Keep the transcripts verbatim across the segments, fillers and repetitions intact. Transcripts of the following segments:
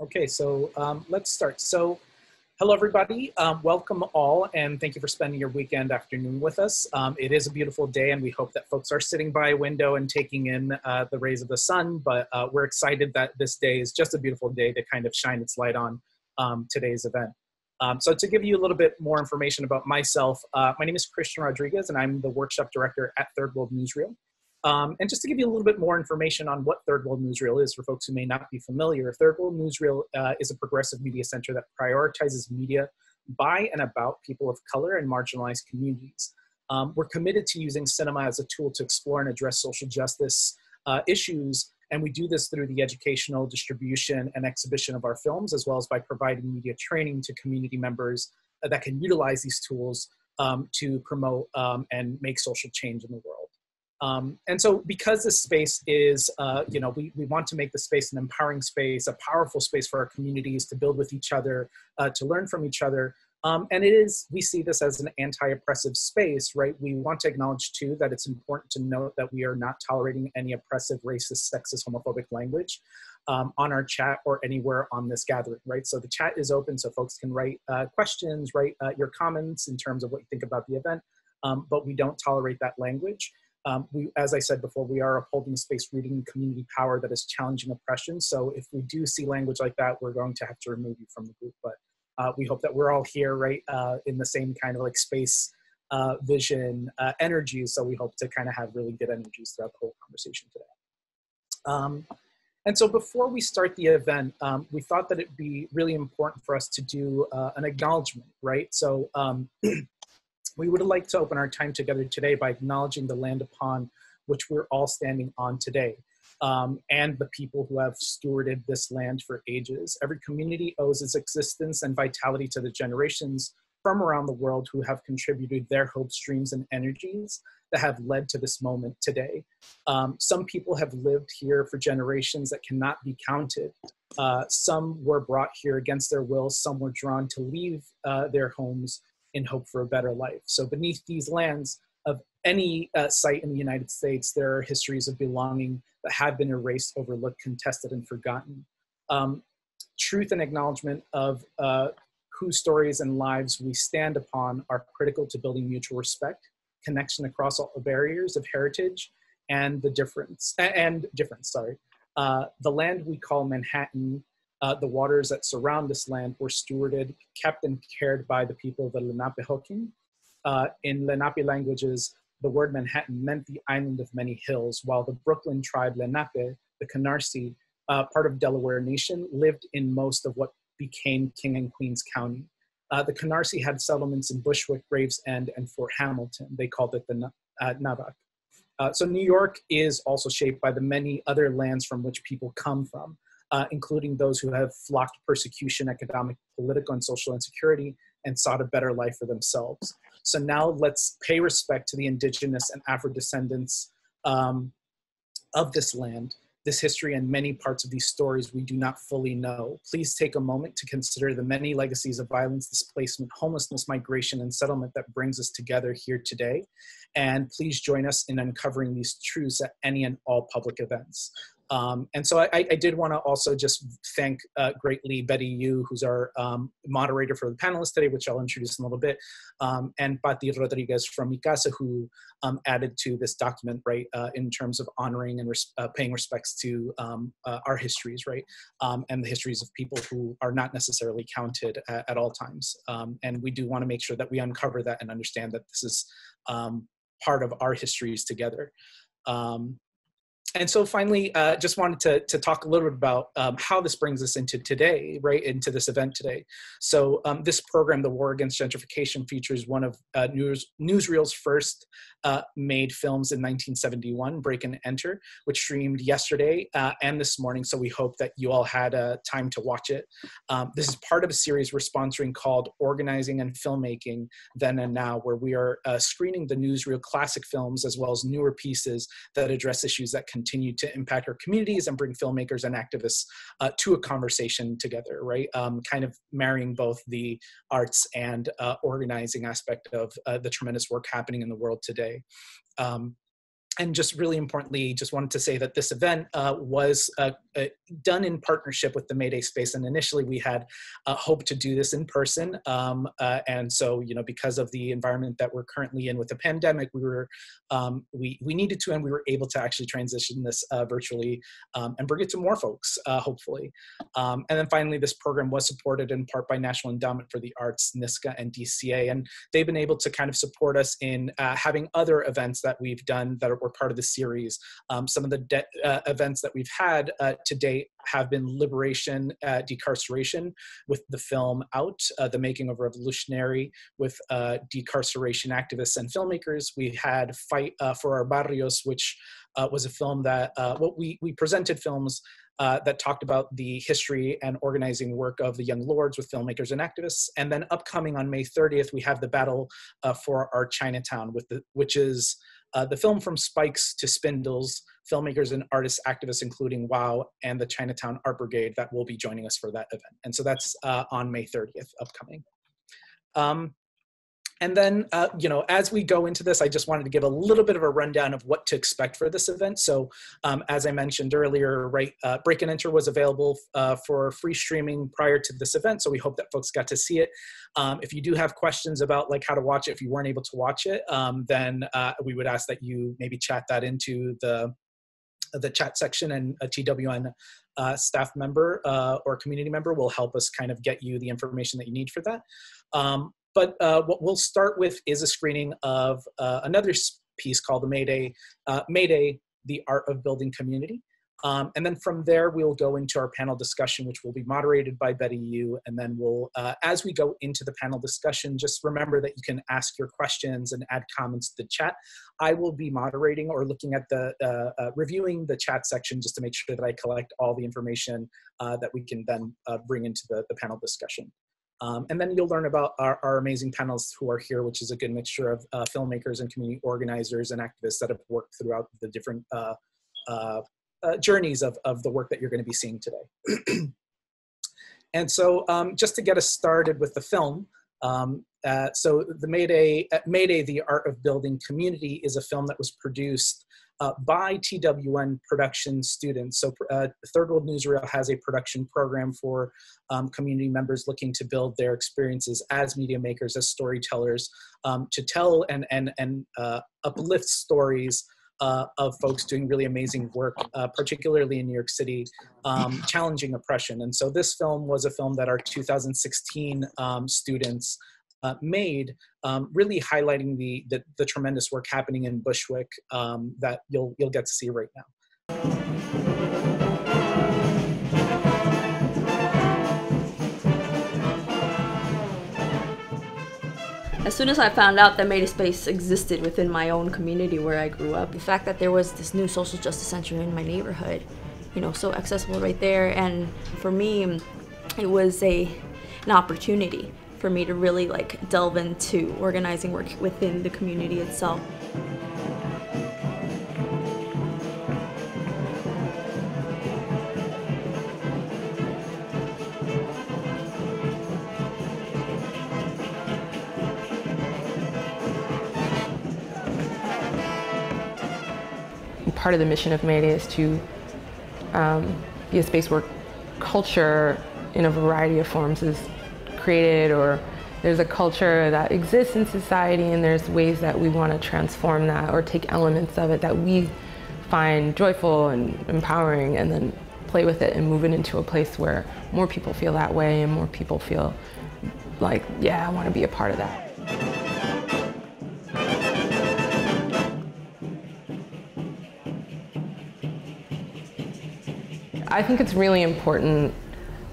Okay, so um, let's start. So hello, everybody. Um, welcome all, and thank you for spending your weekend afternoon with us. Um, it is a beautiful day, and we hope that folks are sitting by a window and taking in uh, the rays of the sun, but uh, we're excited that this day is just a beautiful day to kind of shine its light on um, today's event. Um, so to give you a little bit more information about myself, uh, my name is Chrystian Rodriguez, and I'm the workshop director at Third World Newsreel. Um, and just to give you a little bit more information on what Third World Newsreel is for folks who may not be familiar, Third World Newsreel uh, is a progressive media center that prioritizes media by and about people of color and marginalized communities. Um, we're committed to using cinema as a tool to explore and address social justice uh, issues, and we do this through the educational distribution and exhibition of our films, as well as by providing media training to community members that can utilize these tools um, to promote um, and make social change in the world. Um, and so because this space is, uh, you know, we, we want to make the space an empowering space, a powerful space for our communities to build with each other, uh, to learn from each other. Um, and it is, we see this as an anti-oppressive space, right? We want to acknowledge too that it's important to note that we are not tolerating any oppressive, racist, sexist, homophobic language um, on our chat or anywhere on this gathering, right? So the chat is open so folks can write uh, questions, write uh, your comments in terms of what you think about the event, um, but we don't tolerate that language. Um, we, as I said before, we are upholding space, reading community power that is challenging oppression. So if we do see language like that, we're going to have to remove you from the group. But uh, we hope that we're all here, right, uh, in the same kind of like space uh, vision uh, energy. So we hope to kind of have really good energies throughout the whole conversation today. Um, and so before we start the event, um, we thought that it'd be really important for us to do uh, an acknowledgement, right? So. Um, We would like to open our time together today by acknowledging the land upon which we're all standing on today, um, and the people who have stewarded this land for ages. Every community owes its existence and vitality to the generations from around the world who have contributed their hopes, dreams, and energies that have led to this moment today. Um, some people have lived here for generations that cannot be counted. Uh, some were brought here against their will. Some were drawn to leave uh, their homes in hope for a better life. So beneath these lands of any uh, site in the United States, there are histories of belonging that have been erased, overlooked, contested, and forgotten. Um, truth and acknowledgement of uh, whose stories and lives we stand upon are critical to building mutual respect, connection across all barriers of heritage and the difference, and difference, sorry. Uh, the land we call Manhattan, Uh, the waters that surround this land were stewarded, kept, and cared by the people of the Lenapehoking. Uh, in Lenape languages, the word Manhattan meant the island of many hills, while the Brooklyn tribe Lenape, the Canarsie, uh, part of Delaware Nation, lived in most of what became King and Queens County. Uh, the Canarsie had settlements in Bushwick, Gravesend, and Fort Hamilton. They called it the uh, Navajo. Uh, so New York is also shaped by the many other lands from which people come from. Uh, including those who have flocked persecution, economic, political, and social insecurity, and sought a better life for themselves. So now let's pay respect to the indigenous and Afro-descendants um, of this land, this history, and many parts of these stories we do not fully know. Please take a moment to consider the many legacies of violence, displacement, homelessness, migration, and settlement that brings us together here today. And please join us in uncovering these truths at any and all public events. Um, and so I, I did want to also just thank uh, greatly Betty Yu, who's our um, moderator for the panelists today, which I'll introduce in a little bit, um, and Pati Rodriguez from Mi Casa, who um, added to this document, right, uh, in terms of honoring and res uh, paying respects to um, uh, our histories, right, um, and the histories of people who are not necessarily counted at, at all times. Um, and we do want to make sure that we uncover that and understand that this is um, part of our histories together. Um, And so finally, uh, just wanted to, to talk a little bit about um, how this brings us into today, right, into this event today. So um, this program, The War Against Gentrification, features one of uh, News, Newsreel's first uh, made films in nineteen seventy-one, Break and Enter, which streamed yesterday uh, and this morning. So we hope that you all had uh, time to watch it. Um, this is part of a series we're sponsoring called Organizing and Filmmaking Then and Now, where we are uh, screening the Newsreel classic films as well as newer pieces that address issues that can continue to impact our communities and bring filmmakers and activists uh, to a conversation together, right? Um, kind of marrying both the arts and uh, organizing aspect of uh, the tremendous work happening in the world today. Um, And just really importantly, just wanted to say that this event uh, was uh, uh, done in partnership with the Mayday Space. And initially we had uh, hoped to do this in person. Um, uh, and so, you know, because of the environment that we're currently in with the pandemic, we were, um, we, we needed to, and we were able to actually transition this uh, virtually um, and bring it to more folks, uh, hopefully. Um, and then finally, this program was supported in part by National Endowment for the Arts, N Y C H A, and D C A. And they've been able to kind of support us in uh, having other events that we've done that were part of the series. Um, some of the de uh, events that we've had uh, to date have been liberation, uh, decarceration with the film Out, uh, the making of a revolutionary with uh, decarceration activists and filmmakers. We had Fight uh, for Our Barrios, which uh, was a film that, uh, what well, we, we presented films Uh, that talked about the history and organizing work of the Young Lords with filmmakers and activists. And then upcoming on May thirtieth, we have the battle uh, for our Chinatown, with the, which is uh, the film From Spikes to Spindles, filmmakers and artists, activists, including WOW and the Chinatown Art Brigade that will be joining us for that event. And so that's uh, on May thirtieth upcoming. Um, And then, uh, you know, as we go into this, I just wanted to give a little bit of a rundown of what to expect for this event. So, um, as I mentioned earlier, right, uh, Break and Enter was available uh, for free streaming prior to this event, so we hope that folks got to see it. Um, if you do have questions about like how to watch it, if you weren't able to watch it, um, then uh, we would ask that you maybe chat that into the the chat section, and a T W N uh, staff member uh, or community member will help us kind of get you the information that you need for that. Um, But uh, what we'll start with is a screening of uh, another piece called the Mayday, uh, Mayday, the Art of Building Community. Um, and then from there, we'll go into our panel discussion, which will be moderated by Betty Yu. And then we'll, uh, as we go into the panel discussion, just remember that you can ask your questions and add comments to the chat. I will be moderating or looking at the, uh, uh, reviewing the chat section just to make sure that I collect all the information uh, that we can then uh, bring into the, the panel discussion. Um, and then you'll learn about our, our amazing panelists who are here, which is a good mixture of uh, filmmakers and community organizers and activists that have worked throughout the different uh, uh, uh, journeys of, of the work that you're going to be seeing today. And so um, just to get us started with the film, um, uh, so the Mayday, uh, Mayday, The Art of Building Community is a film that was produced Uh, by T W N production students. So uh, Third World Newsreel has a production program for um, community members looking to build their experiences as media makers, as storytellers, um, to tell and, and, and uh, uplift stories uh, of folks doing really amazing work, uh, particularly in New York City, um, challenging oppression. And so this film was a film that our two thousand sixteen um, students Uh, made, um, really highlighting the, the the tremendous work happening in Bushwick um, that you'll you'll get to see right now. As soon as I found out that Mayday Space existed within my own community where I grew up, the fact that there was this new social justice center in my neighborhood, you know, so accessible right there, and for me, it was a an opportunity for me to really like delve into organizing work within the community itself. Part of the mission of Mayday is to um, be a space where culture in a variety of forms is created, or there's a culture that exists in society and there's ways that we want to transform that or take elements of it that we find joyful and empowering and then play with it and move it into a place where more people feel that way and more people feel like, yeah, I want to be a part of that. I think it's really important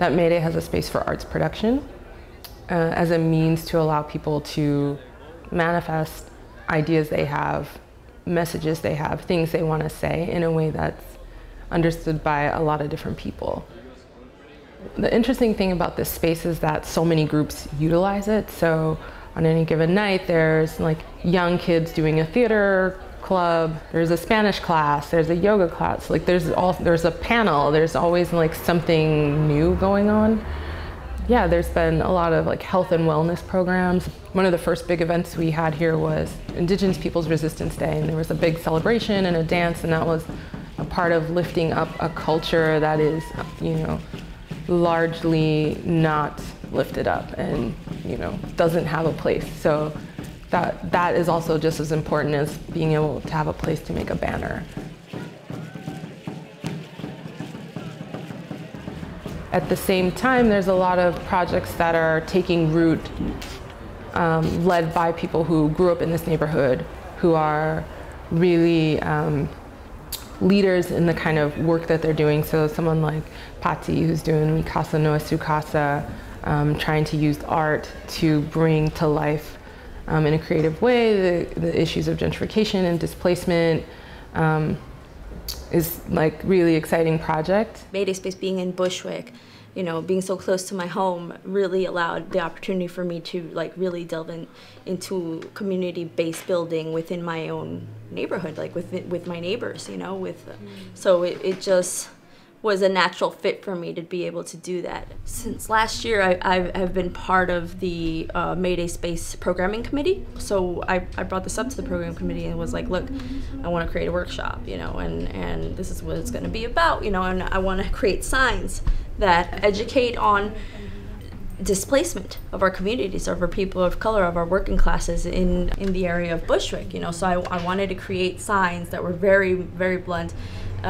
that Mayday has a space for arts production. Uh, as a means to allow people to manifest ideas they have, messages they have, things they want to say in a way that's understood by a lot of different people. The interesting thing about this space is that so many groups utilize it. So on any given night, there's like young kids doing a theater club, there's a Spanish class, there's a yoga class, like there's, all, there's a panel, there's always like something new going on. Yeah, there's been a lot of like health and wellness programs. One of the first big events we had here was Indigenous Peoples Resistance Day, and there was a big celebration and a dance, and that was a part of lifting up a culture that is, you know, largely not lifted up and, you know, doesn't have a place. So that that is also just as important as being able to have a place to make a banner. At the same time, there's a lot of projects that are taking root, um, led by people who grew up in this neighborhood, who are really um, leaders in the kind of work that they're doing. So someone like Pati, who's doing Mi Casa No Es Su Casa, um, trying to use art to bring to life um, in a creative way the, the issues of gentrification and displacement. Um, is like really exciting project. Mayday Space being in Bushwick, you know, being so close to my home really allowed the opportunity for me to like really delve in, into community-based building within my own neighborhood, like with, with my neighbors, you know, with, mm. so it, it just was a natural fit for me to be able to do that. Since last year, I, I've, I've been part of the uh, Mayday Space programming committee. So I, I brought this up to the program committee and was like, look, I want to create a workshop, you know, and, and this is what it's going to be about, you know, and I want to create signs that educate on displacement of our communities, of our people of color, of our working classes in, in the area of Bushwick, you know. So I, I wanted to create signs that were very, very blunt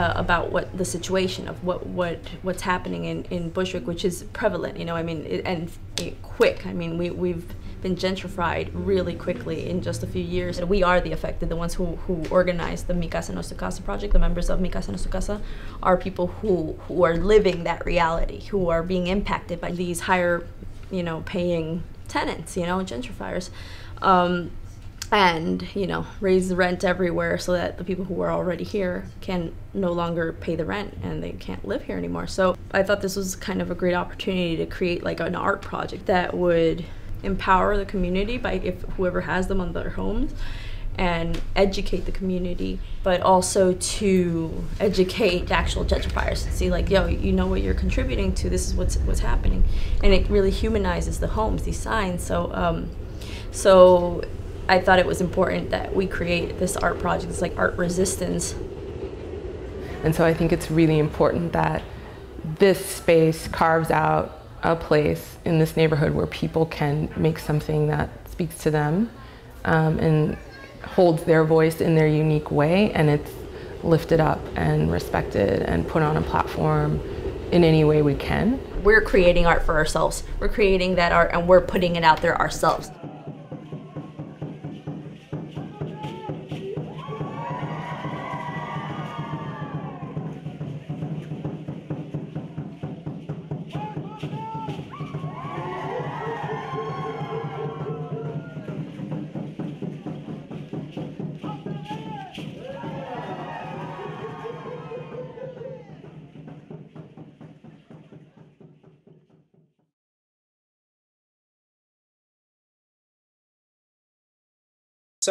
Uh, about what the situation of what what what's happening in in Bushwick, which is prevalent, you know, I mean, it, and it, quick. I mean, we we've been gentrified really quickly in just a few years. We are the affected, the ones who who organized the Mi Casa No Es Su Casa project. The members of Mi Casa No Es Su Casa are people who who are living that reality, who are being impacted by these higher, you know, paying tenants, you know, gentrifiers. Um, and, you know, raise the rent everywhere so that the people who are already here can no longer pay the rent and they can't live here anymore. So I thought this was kind of a great opportunity to create like an art project that would empower the community by if whoever has them on their homes and educate the community, but also to educate the actual gentrifiers and see like, yo, you know what you're contributing to, this is what's, what's happening. And it really humanizes the homes, these signs. So, um, so, I thought it was important that we create this art project. It's like art resistance. And so I think it's really important that this space carves out a place in this neighborhood where people can make something that speaks to them um, and holds their voice in their unique way, and it's lifted up and respected and put on a platform in any way we can. We're creating art for ourselves. We're creating that art and we're putting it out there ourselves.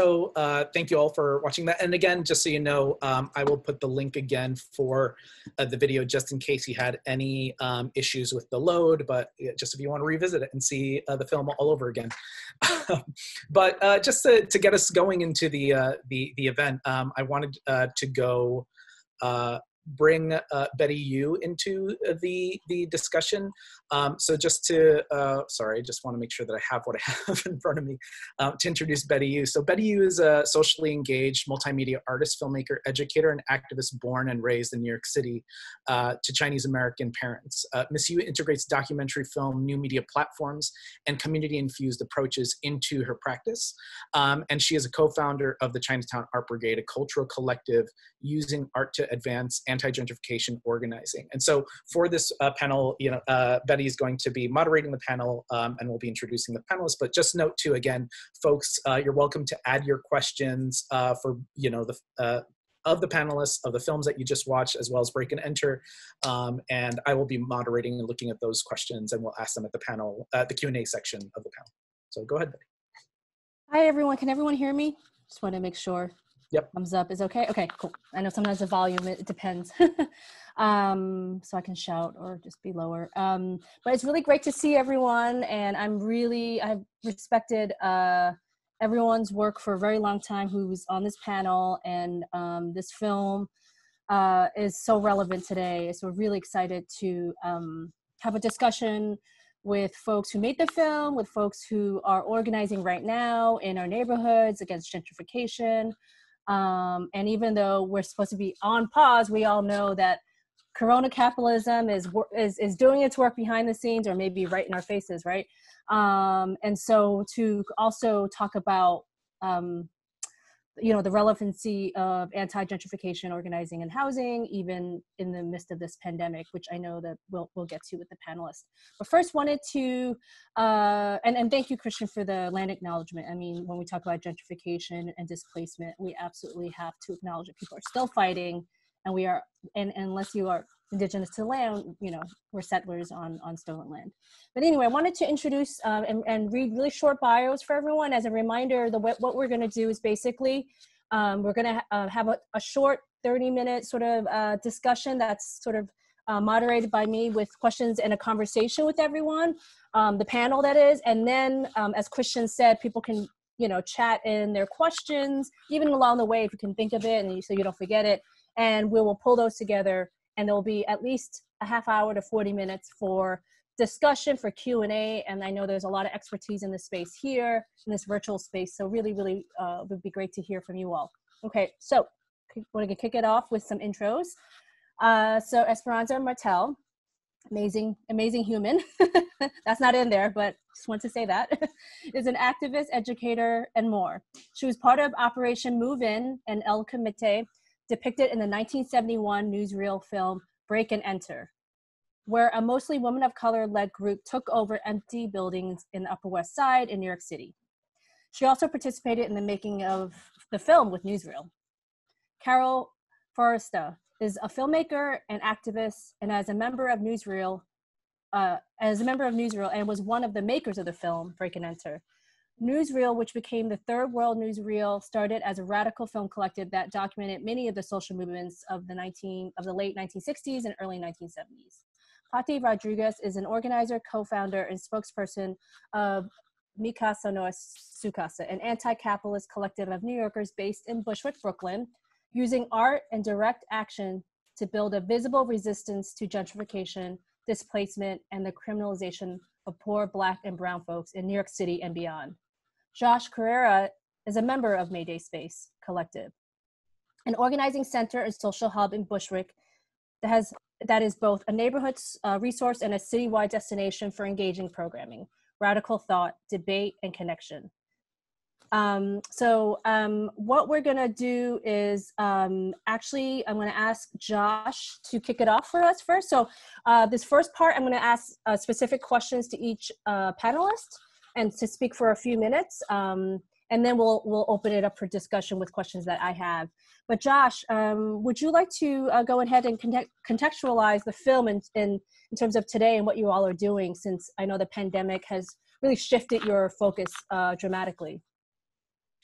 So uh, thank you all for watching that. And again, just so you know, um, I will put the link again for uh, the video just in case you had any um, issues with the load, but just if you want to revisit it and see uh, the film all over again. But uh, just to, to get us going into the, uh, the, the event, um, I wanted uh, to go uh, bring uh, Betty Yu into the, the discussion. Um, so just to, uh, sorry, I just want to make sure that I have what I have in front of me uh, to introduce Betty Yu. So Betty Yu is a socially engaged multimedia artist, filmmaker, educator, and activist born and raised in New York City uh, to Chinese-American parents. Uh, Miz Yu integrates documentary film, new media platforms, and community-infused approaches into her practice. Um, and she is a co-founder of the Chinatown Art Brigade, a cultural collective using art to advance anti-gentrification organizing. And so for this uh, panel, you know, uh, Betty is going to be moderating the panel um, and we'll be introducing the panelists. But just note too, again, folks, uh, you're welcome to add your questions uh, for, you know, the uh, of the panelists, of the films that you just watched, as well as Break and Enter. Um, and I will be moderating and looking at those questions and we'll ask them at the panel, uh, the Q and A section of the panel. So go ahead, Betty. Hi, everyone. Can everyone hear me? Just want to make sure. Yep. Thumbs up is okay. Okay, cool. I know sometimes the volume, it depends. um, so I can shout or just be lower. Um, but it's really great to see everyone. And I'm really, I've respected uh, everyone's work for a very long time who's on this panel and um, this film. uh, is so relevant today. So we're really excited to um, have a discussion with folks who made the film, with folks who are organizing right now in our neighborhoods against gentrification. Um, and even though we're supposed to be on pause, we all know that Corona capitalism is, is, is doing its work behind the scenes, or maybe right in our faces, right? Um, and so to also talk about, um, you know, the relevancy of anti-gentrification organizing and housing, even in the midst of this pandemic, which I know that we'll, we'll get to with the panelists. But first wanted to, uh, and, and thank you, Chrystian, for the land acknowledgement. I mean, when we talk about gentrification and displacement, we absolutely have to acknowledge that people are still fighting, and we are, and, and unless you are indigenous to land, you know, we're settlers on, on stolen land. But anyway, I wanted to introduce uh, and, and read really short bios for everyone. As a reminder, the what we're gonna do is basically, um, we're gonna uh, have a, a short thirty minute sort of uh, discussion that's sort of uh, moderated by me with questions and a conversation with everyone, um, the panel that is, and then um, as Chrystian said, people can, you know, chat in their questions, even along the way if you can think of it, and you, so you don't forget it, and we will pull those together. And there'll be at least a half hour to forty minutes for discussion, for Q and A. And I know there's a lot of expertise in this space here, in this virtual space. So really, really uh, would be great to hear from you all. Okay, so we're gonna kick it off with some intros. Uh, so Esperanza Martell, amazing, amazing human. That's not in there, but just want to say that. Is an activist, educator, and more. She was part of Operation Move-In and El Comité, depicted in the nineteen seventy-one newsreel film, Break and Enter, where a mostly women of color-led group took over empty buildings in the Upper West Side in New York City. She also participated in the making of the film with newsreel. Carol Foresta is a filmmaker and activist, and as a member of newsreel, uh, as a member of newsreel, and was one of the makers of the film, Break and Enter. Newsreel, which became the Third World Newsreel, started as a radical film collective that documented many of the social movements of the nineteen of the late nineteen sixties and early nineteen seventies. Pati Rodriguez is an organizer, co-founder, and spokesperson of Mi Casa No Es Su Casa, an anti-capitalist collective of New Yorkers based in Bushwick, Brooklyn, using art and direct action to build a visible resistance to gentrification, displacement, and the criminalization of poor Black and brown folks in New York City and beyond. Josh Carrera is a member of Mayday Space Collective, an organizing center and social hub in Bushwick that, has, that is both a neighborhood uh, resource and a citywide destination for engaging programming, radical thought, debate, and connection. Um, so um, what we're gonna do is um, actually, I'm gonna ask Josh to kick it off for us first. So uh, this first part, I'm gonna ask uh, specific questions to each uh, panelist and to speak for a few minutes, um, and then we'll we'll open it up for discussion with questions that I have. But Josh, um, would you like to uh, go ahead and contextualize the film in, in, in terms of today and what you all are doing, since I know the pandemic has really shifted your focus uh, dramatically?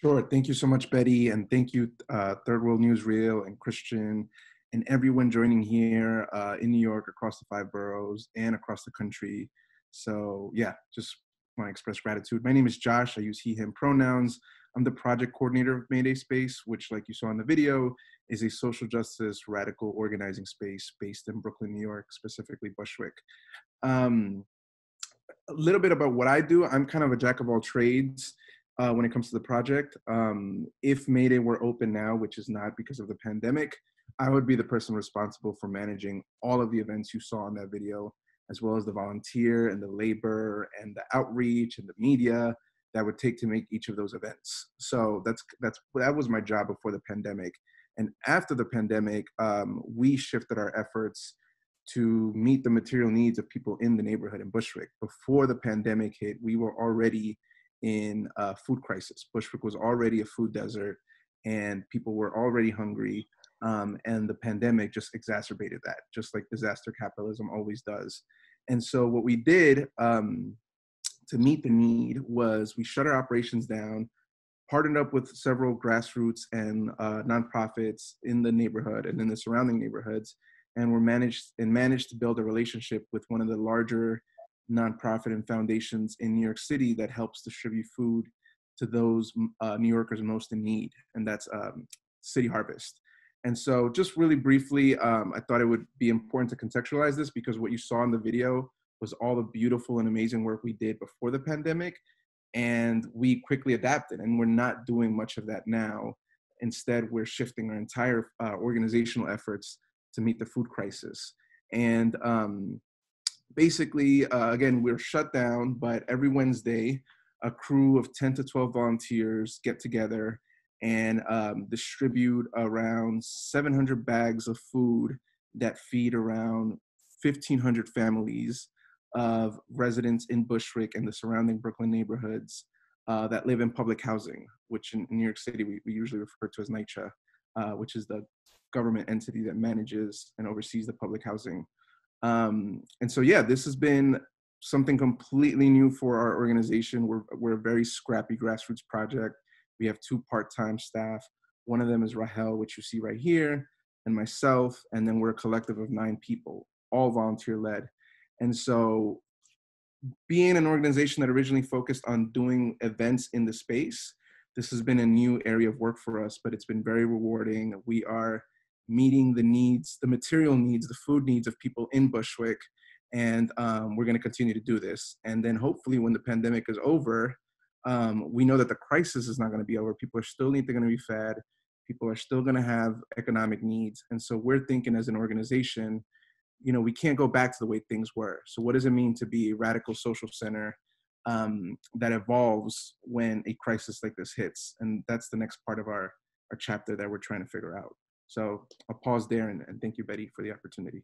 Sure. Thank you so much, Betty, and thank you, uh, Third World Newsreel and Chrystian and everyone joining here uh, in New York, across the five boroughs, and across the country. So yeah, just want to express gratitude. My name is Josh. I use he, him pronouns. I'm the project coordinator of Mayday Space, which, like you saw in the video, is a social justice radical organizing space based in Brooklyn, New York, specifically Bushwick. Um, a little bit about what I do. I'm kind of a jack of all trades. Uh, when it comes to the project, um, if Mayday were open now, which is not because of the pandemic, I would be the person responsible for managing all of the events you saw in that video, as well as the volunteer and the labor and the outreach and the media that would take to make each of those events. So that's, that's, that was my job before the pandemic. And after the pandemic, um, we shifted our efforts to meet the material needs of people in the neighborhood in Bushwick. Before the pandemic hit, we were already in a food crisis. Bushwick was already a food desert and people were already hungry. Um, and the pandemic just exacerbated that, just like disaster capitalism always does. And so what we did um, to meet the need was we shut our operations down, partnered up with several grassroots and uh, nonprofits in the neighborhood and in the surrounding neighborhoods, and were managed and managed to build a relationship with one of the larger nonprofit and foundations in New York City that helps distribute food to those uh, New Yorkers most in need, and that's um, City Harvest. And so just really briefly, um, I thought it would be important to contextualize this, because what you saw in the video was all the beautiful and amazing work we did before the pandemic, and we quickly adapted, and we're not doing much of that now. Instead, we're shifting our entire uh, organizational efforts to meet the food crisis. And um, basically, uh, again, we're shut down, but every Wednesday, a crew of ten to twelve volunteers get together and um, distribute around seven hundred bags of food that feed around fifteen hundred families of residents in Bushwick and the surrounding Brooklyn neighborhoods uh, that live in public housing, which in New York City, we, we usually refer to as NYCHA, uh, which is the government entity that manages and oversees the public housing. Um, and so, yeah, this has been something completely new for our organization. We're, we're a very scrappy grassroots project. We have two part-time staff. One of them is Rahel, which you see right here, and myself. And then we're a collective of nine people, all volunteer-led. And so being an organization that originally focused on doing events in the space, this has been a new area of work for us, but it's been very rewarding. We are meeting the needs, the material needs, the food needs of people in Bushwick. And um, we're gonna continue to do this. And then hopefully when the pandemic is over, um, we know that the crisis is not gonna be over. People are still need, they're gonna be fed. People are still gonna have economic needs. And so we're thinking as an organization, you know, we can't go back to the way things were. So what does it mean to be a radical social center um, that evolves when a crisis like this hits? And that's the next part of our, our chapter that we're trying to figure out. So I'll pause there, and, and thank you, Betty, for the opportunity.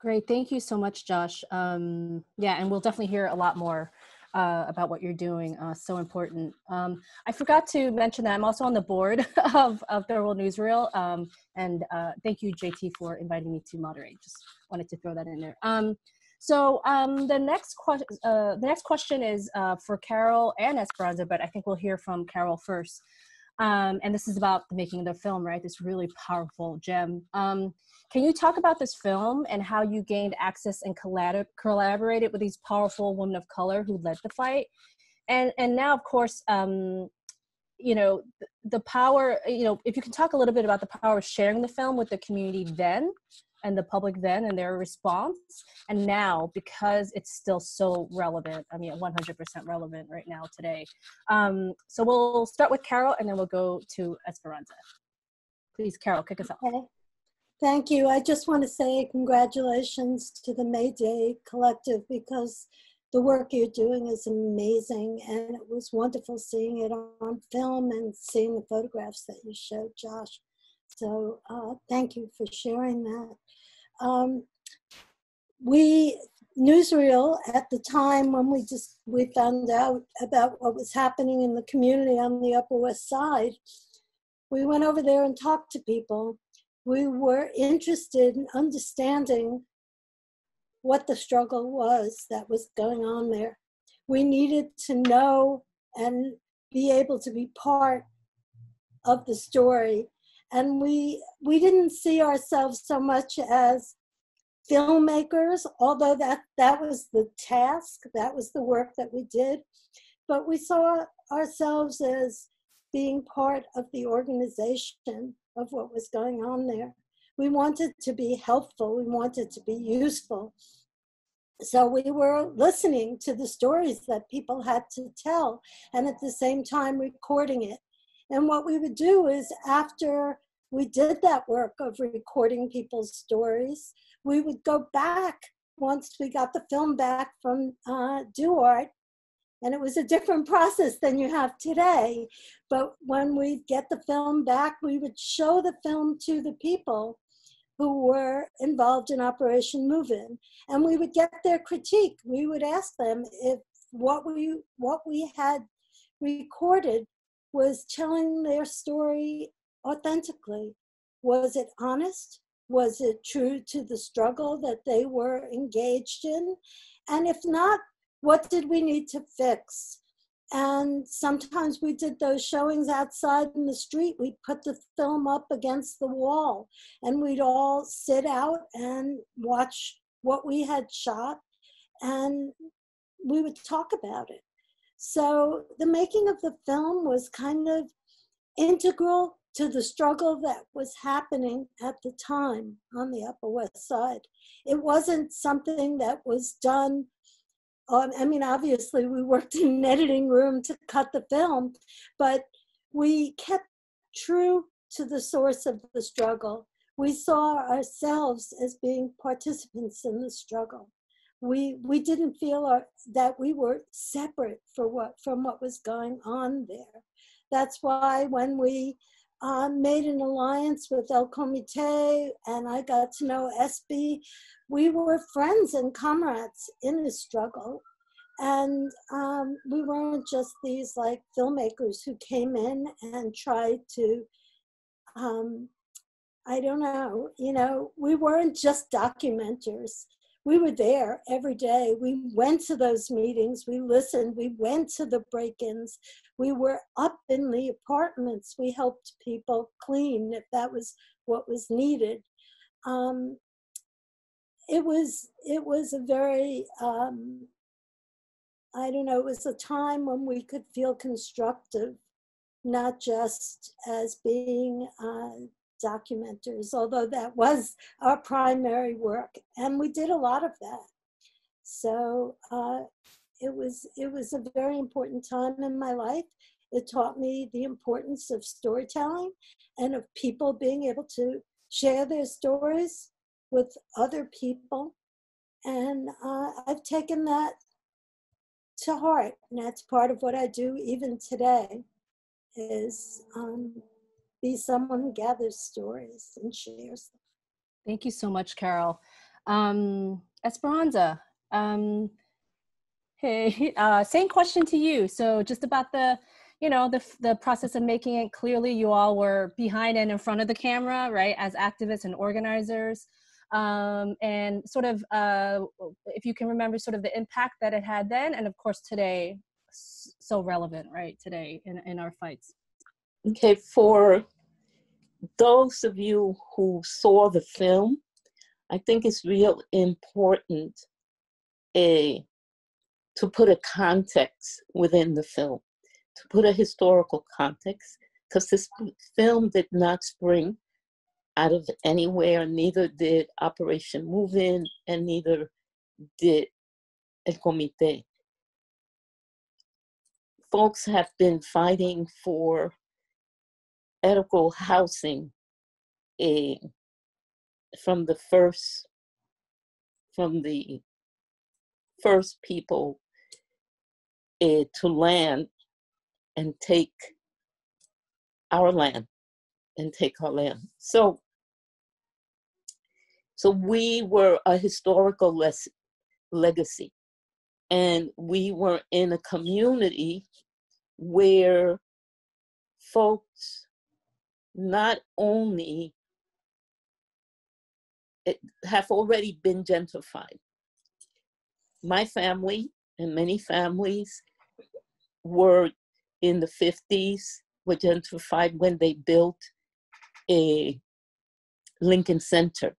Great, thank you so much, Josh. Um, yeah, and we'll definitely hear a lot more Uh, about what you're doing, uh, so important. Um, I forgot to mention that I'm also on the board of, of Third World Newsreel, um, and uh, thank you, J T, for inviting me to moderate. Just wanted to throw that in there. Um, so um, the next question, uh, the next question is uh, for Carol and Esperanza, but I think we'll hear from Carol first. Um, and this is about the making of the film, right? This really powerful gem. Um, Can you talk about this film and how you gained access and collab collaborated with these powerful women of color who led the fight? And, and now, of course, um, you know, the power, you know, if you can talk a little bit about the power of sharing the film with the community then and the public then and their response, and now, because it's still so relevant. I mean, one hundred percent relevant right now today. Um, so we'll start with Carol, and then we'll go to Esperanza. Please, Carol, kick us off. Okay. Thank you. I just want to say congratulations to the Mayday Collective, because the work you're doing is amazing, and it was wonderful seeing it on film and seeing the photographs that you showed, Josh. So uh, thank you for sharing that. Um, we, Newsreel, at the time when we just we found out about what was happening in the community on the Upper West Side, we went over there and talked to people. We were interested in understanding what the struggle was that was going on there. We needed to know and be able to be part of the story. And we, we didn't see ourselves so much as filmmakers, although that, that was the task, that was the work that we did. But we saw ourselves as being part of the organization of what was going on there. We wanted to be helpful, we wanted to be useful. So we were listening to the stories that people had to tell, and at the same time recording it. And what we would do is, after we did that work of recording people's stories, we would go back once we got the film back from uh, Duart. And it was a different process than you have today. But when we get the film back, we would show the film to the people who were involved in Operation Move-In. And we would get their critique. We would ask them if what we, what we had recorded was telling their story authentically. Was it honest? Was it true to the struggle that they were engaged in? And if not, what did we need to fix? And sometimes we did those showings outside in the street. We'd put the film up against the wall, and we'd all sit out and watch what we had shot, and we would talk about it. So the making of the film was kind of integral to the struggle that was happening at the time on the Upper West Side. It wasn't something that was done, um, I mean, obviously we worked in an editing room to cut the film, but we kept true to the source of the struggle. We saw ourselves as being participants in the struggle. We, we didn't feel our, that we were separate for what, from what was going on there. That's why when we Uh, made an alliance with El Comité, and I got to know S B. We were friends and comrades in this struggle. And um, we weren't just these like filmmakers who came in and tried to, um, I don't know, you know, we weren't just documenters. We were there every day. We went to those meetings. We listened. We went to the break-ins. We were up in the apartments. We helped people clean if that was what was needed. Um, it was it was a very, um, I don't know, it was a time when we could feel constructive, not just as being uh, documenters, although that was our primary work, and we did a lot of that. So uh, it was it was a very important time in my life. It taught me the importance of storytelling and of people being able to share their stories with other people, and uh, I've taken that to heart, and that's part of what I do even today, is um, be someone who gathers stories and shares them. Thank you so much, Carol. Um, Esperanza, um, hey, uh, same question to you. So just about the, you know, the, the process of making it, clearly you all were behind and in front of the camera, right, as activists and organizers. Um, and sort of, uh, if you can remember sort of the impact that it had then, and of course today, so relevant, right, today in, in our fights. Okay, for those of you who saw the film, I think it's real important a, to put a context within the film, to put a historical context, because this film did not spring out of anywhere, neither did Operation Move-In, and neither did El Comité. Folks have been fighting for ethical housing eh, from the first from the first people eh, to land and take our land and take our land. So, so we were a historical les legacy, and we were in a community where folks not only have already been gentrified. My family and many families were in the fifties, were gentrified when they built a Lincoln Center.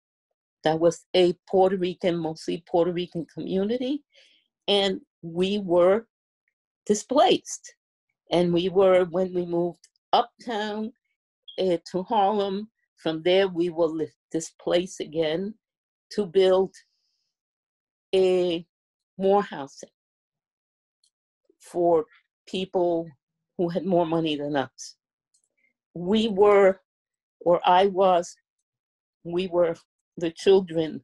That was a Puerto Rican, mostly Puerto Rican community, and we were displaced. And we were, when we moved uptown, to Harlem. From there, we will lift this place again to build a more housing for people who had more money than us. We were, or I was, we were the children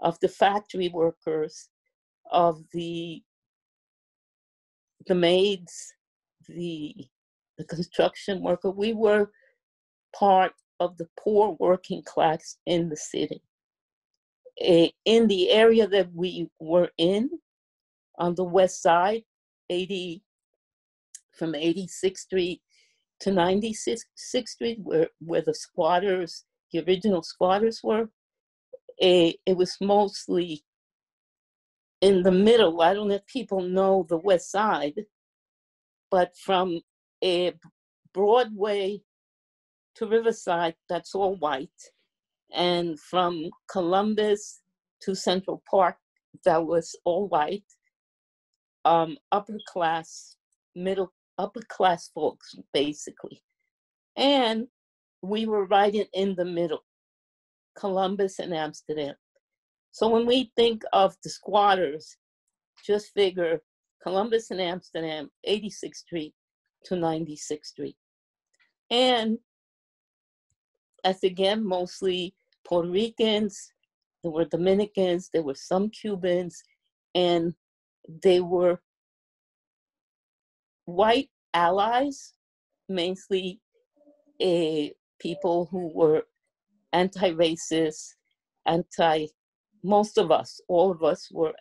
of the factory workers, of the, the maids, the, the construction worker. We were part of the poor working class in the city. In the area that we were in, on the west side, eighty, from eighty-sixth Street to ninety-sixth Street, where, where the squatters, the original squatters were, it was mostly in the middle. I don't know if people know the west side, but from a Broadway to Riverside, that's all white. And from Columbus to Central Park, that was all white. Um, upper class middle, upper class folks, basically. And we were right in, in the middle, Columbus and Amsterdam. So when we think of the squatters, just figure Columbus and Amsterdam, eighty-sixth Street to ninety-sixth Street. And as again, mostly Puerto Ricans, there were Dominicans, there were some Cubans, and they were white allies, mainly a, people who were anti-racist, anti, most of us, all of us were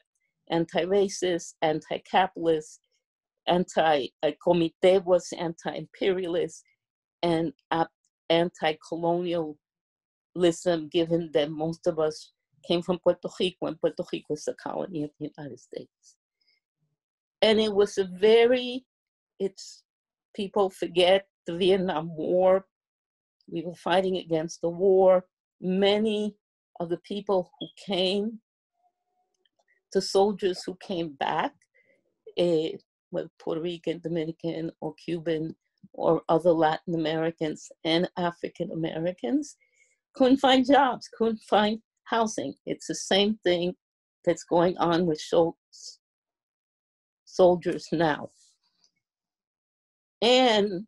anti-racist, anti-capitalist, anti, El Comité was anti-imperialist, and anti-colonialism, given that most of us came from Puerto Rico, and Puerto Rico was a colony of the United States. And it was a very, it's, people forget the Vietnam War. We were fighting against the war. Many of the people who came, the soldiers who came back, eh, were Puerto Rican, Dominican, or Cuban, or other Latin Americans and African Americans, couldn't find jobs, couldn't find housing. It's the same thing that's going on with soldiers now. And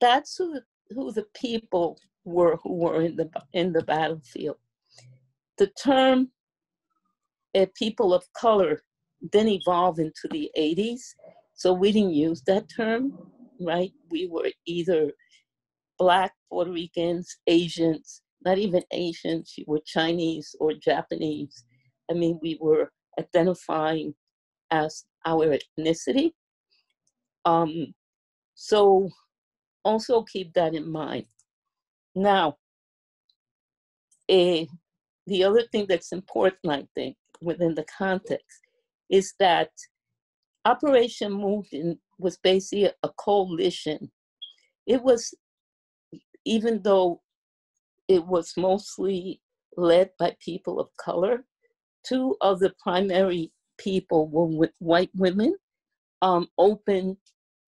that's who the, who the people were who were in the, in the battlefield. The term uh, people of color then evolved into the eighties. So we didn't use that term, right? We were either Black, Puerto Ricans, Asians, not even Asians, we were Chinese or Japanese. I mean, we were identifying as our ethnicity. Um, so also keep that in mind. Now, eh, the other thing that's important, I think, within the context is that Operation Move-In was basically a coalition. It was, even though it was mostly led by people of color, two of the primary people were with white women, um, open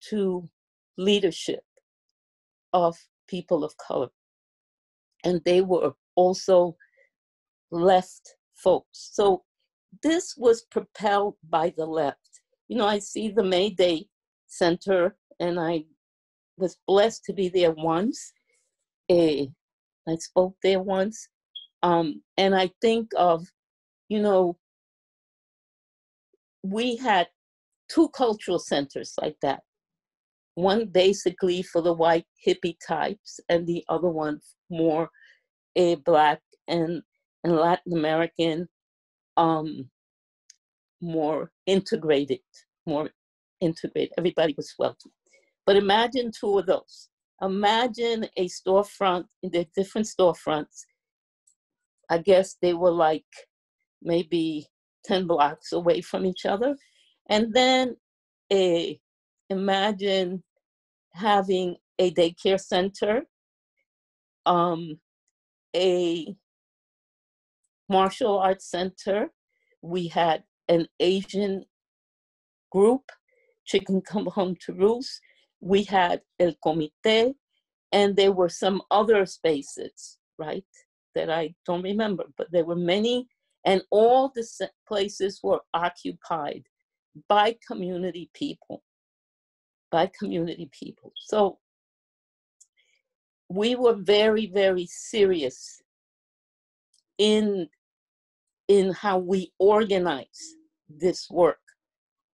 to leadership of people of color. And they were also left folks. So this was propelled by the left. You know, I see the Mayday Center, and I was blessed to be there once. Eh, I spoke there once. Um, and I think of, you know, we had two cultural centers like that. One basically for the white hippie types, and the other one more a Black and, and Latin American, um, more integrated, more integrated. Everybody was welcome. But imagine two of those. Imagine a storefront, the different storefronts. I guess they were like maybe ten blocks away from each other. And then a, imagine having a daycare center, um, a martial arts center. We had an Asian group, Chicken Come Home to Roost. We had El Comité, and there were some other spaces, right, that I don't remember, but there were many, and all the places were occupied by community people, by community people. So we were very, very serious in, in how we organize this work.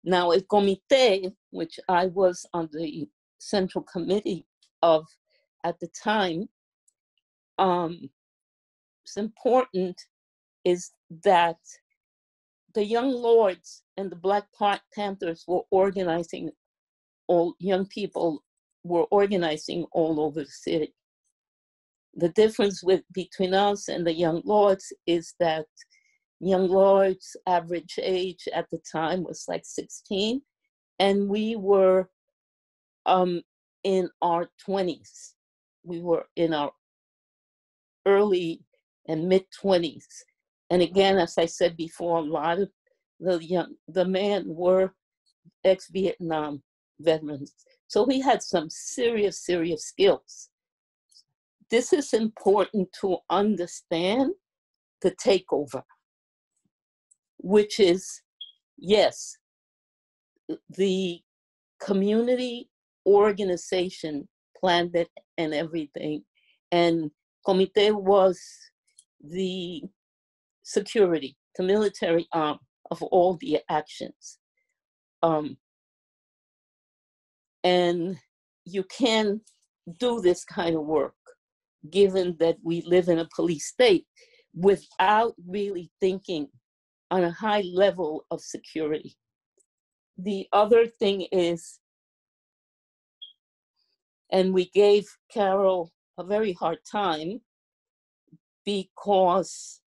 Now, El Comité, which I was on the central committee of at the time, um, what's important is that the Young Lords and the Black Panthers were organizing, all young people were organizing all over the city. The difference with, between us and the Young Lords is that Young Lords' average age at the time was like sixteen, and we were um, in our twenties. We were in our early and mid-twenties. And again, as I said before, a lot of the young, the men were ex-Vietnam veterans. So he had some serious, serious skills. This is important to understand the takeover, which is, yes, the community organization planned it and everything. And Comité was the security, the military arm of all the actions. Um, and you can do this kind of work, given that we live in a police state, without really thinking on a high level of security. The other thing is, and we gave Carol a very hard time because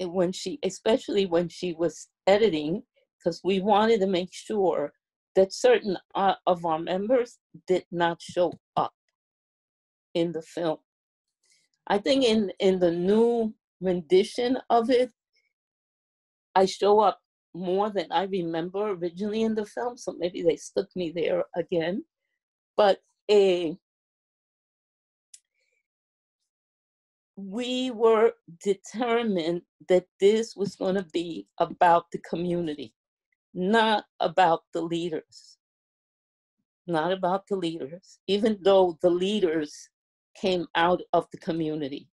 when she, especially when she was editing, because we wanted to make sure that certain uh, of our members did not show up in the film. I think in, in the new rendition of it, I show up more than I remember originally in the film, so maybe they stuck me there again. But a, we were determined that this was going to be about the community, not about the leaders. Not about the leaders, even though the leaders came out of the community.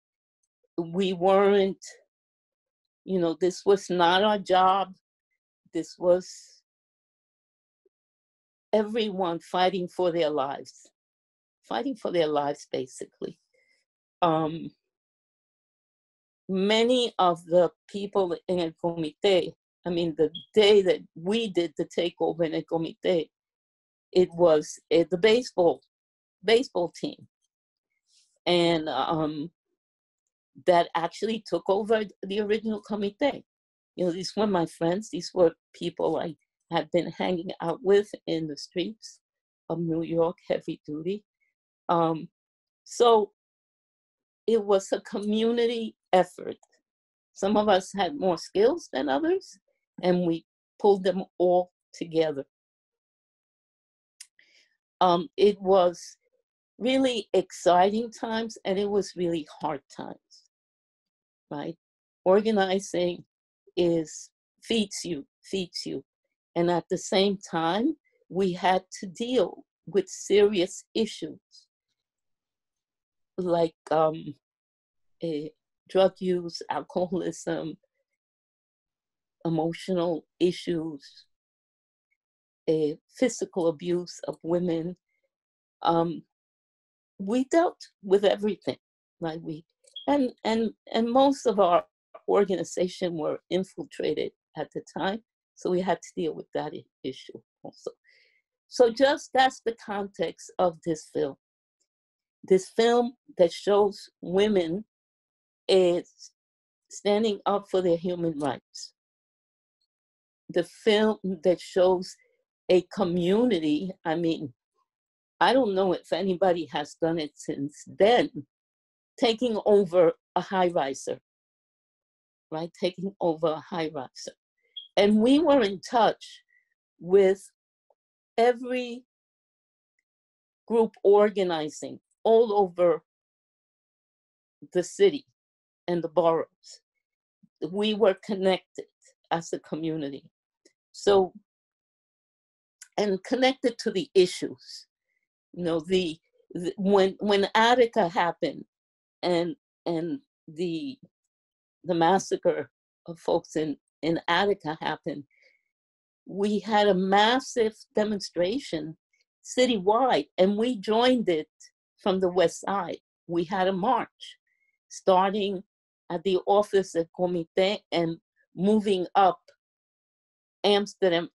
We weren't, you know, this was not our job. This was everyone fighting for their lives, fighting for their lives, basically. Um, many of the people in El Comité, I mean, the day that we did the takeover in El Comité, it was uh, the baseball, baseball team. And um, that actually took over the original Comité. You know, these were my friends. These were people I had been hanging out with in the streets of New York, heavy duty. Um, so it was a community effort. Some of us had more skills than others, and we pulled them all together. Um, it was really exciting times, and it was really hard times, right? Organizing is feeds you, feeds you. And at the same time, we had to deal with serious issues like um, a drug use, alcoholism, emotional issues, a physical abuse of women. Um, we dealt with everything, like we, and and and most of our organization were infiltrated at the time, so we had to deal with that issue also. So just that's the context of this film. This film that shows women is standing up for their human rights. The film that shows a community, I mean, I don't know if anybody has done it since then, taking over a high-riser. Right, taking over a high-riser. And we were in touch with every group organizing all over the city and the boroughs. We were connected as a community. So, and connected to the issues. You know, the, the when when Attica happened and and the the massacre of folks in, in Attica happened, we had a massive demonstration citywide, and we joined it from the west side. We had a march starting at the office at Comité and moving up Amsterdam,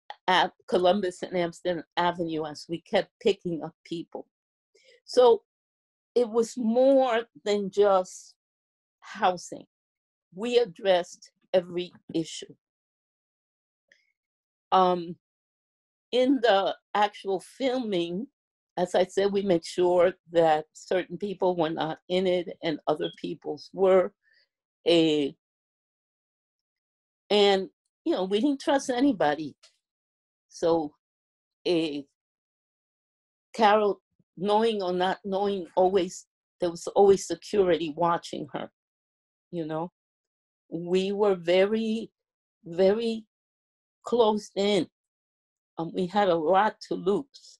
Columbus and Amsterdam Avenue as we kept picking up people. So it was more than just housing. We addressed every issue. Um, in the actual filming, as I said, we made sure that certain people were not in it and other people's were. A, and, you know, we didn't trust anybody. So a Carol, knowing or not knowing, always, there was always security watching her, you know? We were very, very closed in. Um, we had a lot to lose.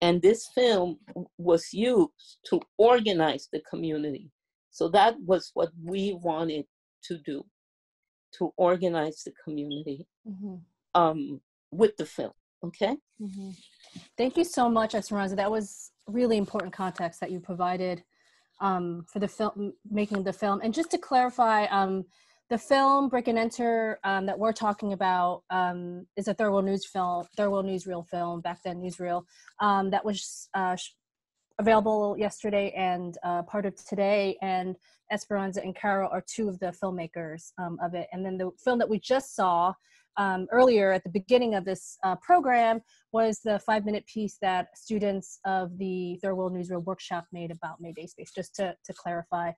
And this film was used to organize the community. So that was what we wanted to do, to organize the community mm-hmm. um, with the film, okay? Mm-hmm. Thank you so much, Esperanza. That was really important context that you provided um, for the film, making the film. And just to clarify, um, the film Break and Enter um, that we're talking about um, is a Third World News film, Third World Newsreel film, back then Newsreel, um, that was uh, sh available yesterday and uh, part of today. And Esperanza and Carol are two of the filmmakers um, of it. And then the film that we just saw um, earlier at the beginning of this uh, program was the five minute piece that students of the Third World Newsreel workshop made about Mayday Space, just to, to clarify.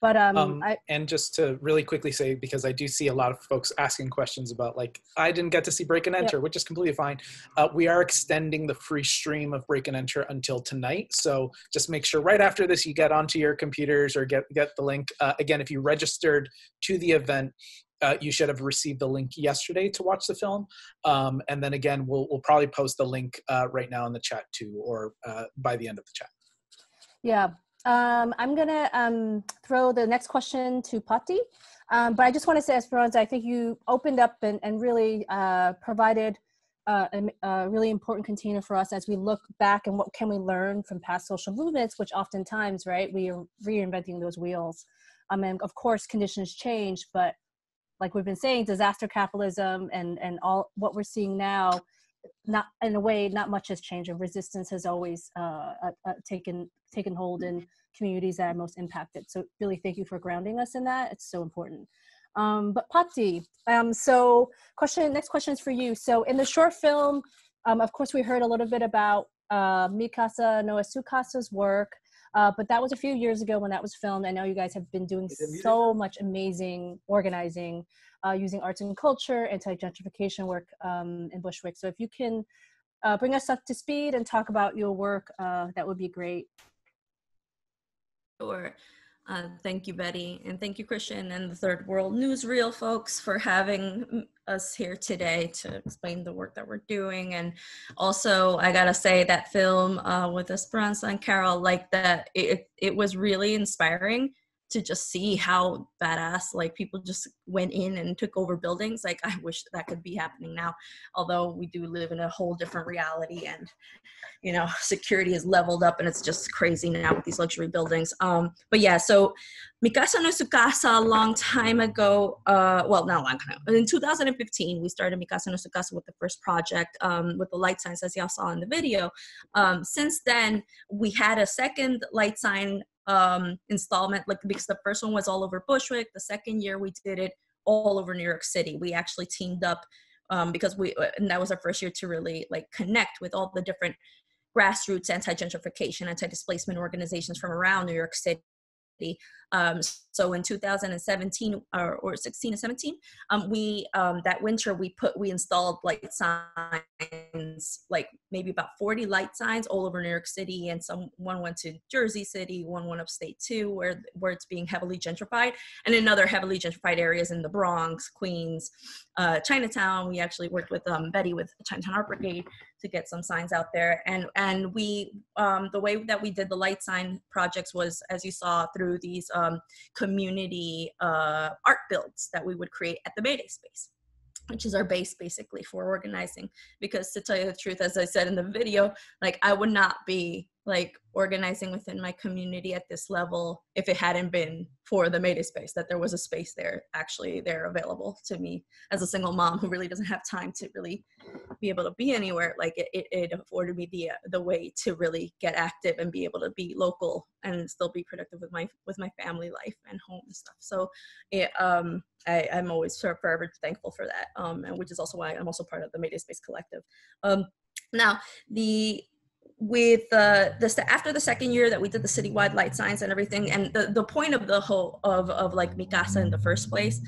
But um, um, I, and just to really quickly say, because I do see a lot of folks asking questions about like, I didn't get to see Break and Enter, yep. which is completely fine. Uh, we are extending the free stream of Break and Enter until tonight. So just make sure right after this, you get onto your computers or get, get the link. Uh, again, if you registered to the event, Uh, you should have received the link yesterday to watch the film. Um, and then again, we'll, we'll probably post the link uh, right now in the chat too, or uh, by the end of the chat. Yeah, um, I'm gonna um, throw the next question to Pati. Um, but I just wanna say, Esperanza, I think you opened up and, and really uh, provided uh, a, a really important container for us as we look back and what can we learn from past social movements, which oftentimes, right, we are reinventing those wheels. Um, and of course, conditions change, but like we've been saying, disaster capitalism and, and all what we're seeing now, not in a way, not much has changed. And resistance has always uh, uh, taken, taken hold in communities that are most impacted. So really thank you for grounding us in that. It's so important. Um, but Pati, um, so question, next question is for you. So in the short film, um, of course, we heard a little bit about uh, Mi Casa No Es Su Casa's work. Uh, but that was a few years ago when that was filmed. I know you guys have been doing so much amazing organizing uh, using arts and culture, anti-gentrification work um, in Bushwick. So if you can uh, bring us up to speed and talk about your work, uh, that would be great. Sure. Uh, thank you, Betty. And thank you, Chrystian, and the Third World Newsreel folks for having us here today to explain the work that we're doing. And also, I gotta say that film uh, with Esperanza and Carol, like that, it, it was really inspiring to just see how badass, like people just went in and took over buildings. Like I wish that could be happening now, although we do live in a whole different reality and, you know, security is leveled up and it's just crazy now with these luxury buildings. Um, but yeah, so Mi Casa No Es Su Casa a long time ago, uh, well, not a long time ago, in two thousand fifteen, we started Mi Casa No Es Su Casa with the first project um, with the light signs, as y'all saw in the video. Um, since then, we had a second light sign um installment, like because the first one was all over Bushwick. The second year we did it all over New York City. We actually teamed up um because we and that was our first year to really like connect with all the different grassroots anti-gentrification, anti-displacement organizations from around New York City. Um, so in two thousand seventeen or, or sixteen and seventeen, um, we um, that winter we put we installed light signs, like maybe about forty light signs all over New York City, and some one went to Jersey City, one went upstate too, where where it's being heavily gentrified, and in other heavily gentrified areas in the Bronx, Queens, uh, Chinatown. We actually worked with um, Betty with Chinatown Art Brigade to get some signs out there, and and we um, the way that we did the light sign projects was, as you saw, through these um, community uh, art builds that we would create at the Mayday Space, which is our base basically for organizing. Because to tell you the truth, as I said in the video, like I would not be like organizing within my community at this level if it hadn't been for the Mayday Space, that there was a space there actually there available to me as a single mom who really doesn't have time to really be able to be anywhere. Like it, it, it afforded me the, the way to really get active and be able to be local and still be productive with my, with my family life and home and stuff. So it, um, I, I'm always forever thankful for that. Um, and which is also why I'm also part of the Mayday Space Collective. Um, now the, with uh, this, after the second year that we did the citywide light signs and everything, and the, the point of the whole, of, of like Mi Casa in the first place,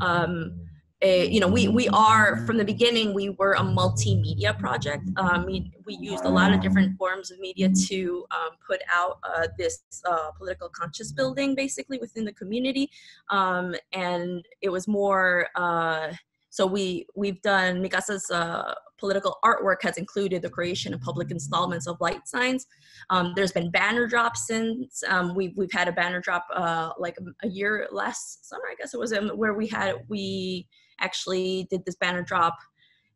um, a, you know, we, we are, from the beginning, we were a multimedia project. Um, we, we used a lot of different forms of media to um, put out uh, this uh, political conscious building, basically, within the community. Um, and it was more, uh, so we, we've done, Mi Casa's uh, political artwork has included the creation of public installments of light signs. Um, there's been banner drops since. Um, we've, we've had a banner drop uh, like a year last summer, I guess it was, um, where we had, we actually did this banner drop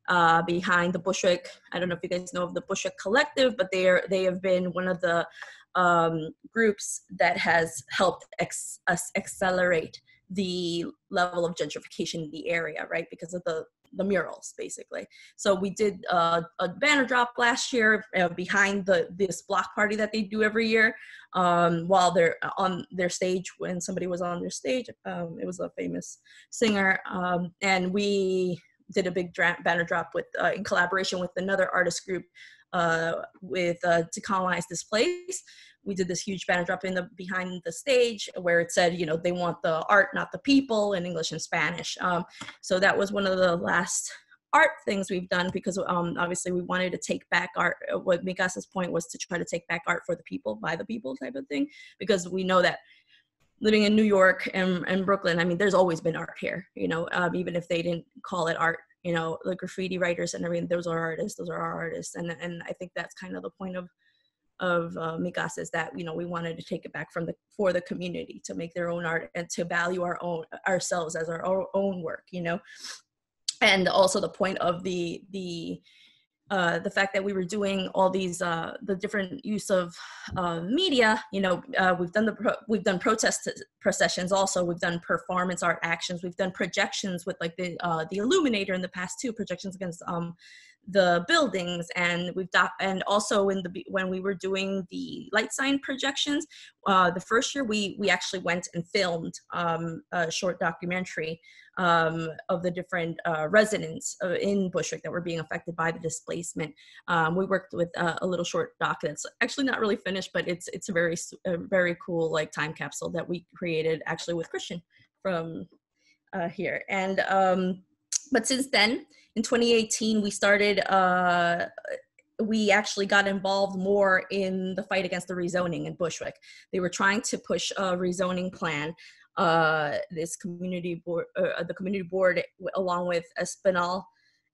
uh, behind the Bushwick. I don't know if you guys know of the Bushwick Collective, but they are, they have been one of the um, groups that has helped ex us accelerate the level of gentrification in the area, right? Because of the, the murals, basically. So we did uh, a banner drop last year uh, behind the, this block party that they do every year um, while they're on their stage, when somebody was on their stage. Um, it was a famous singer. Um, and we did a big dra banner drop with, uh, in collaboration with another artist group uh, with uh, To Colonize This Place. We did this huge banner drop in the behind the stage where it said, you know, they want the art, not the people, in English and Spanish. Um, so that was one of the last art things we've done, because um, obviously we wanted to take back art. What Mi Casa's point was to try to take back art for the people, by the people type of thing, because we know that living in New York and, and Brooklyn, I mean, there's always been art here, you know, um, even if they didn't call it art, you know, the graffiti writers and everything, those are artists, those are our artists. And, and I think that's kind of the point of of uh, Mi Casa, is that, you know, we wanted to take it back from the, for the community to make their own art and to value our own, ourselves as our, our own work, you know. And also the point of the, the, uh, the fact that we were doing all these, uh, the different use of uh, media, you know, uh, we've done the, pro we've done protest processions also, we've done performance art actions, we've done projections with like the, uh, the Illuminator in the past two, projections against, um, the buildings, and we've done, and also in the, when we were doing the light sign projections, uh, the first year we, we actually went and filmed um, a short documentary um, of the different uh, residents of, in Bushwick that were being affected by the displacement. Um, we worked with uh, a little short doc that's actually not really finished, but it's, it's a very, a very cool like time capsule that we created actually with Chrystian from uh, here. And, um, but since then, in twenty eighteen, we started, uh, we actually got involved more in the fight against the rezoning in Bushwick. They were trying to push a rezoning plan. Uh, this community board, uh, the community board, along with Espinal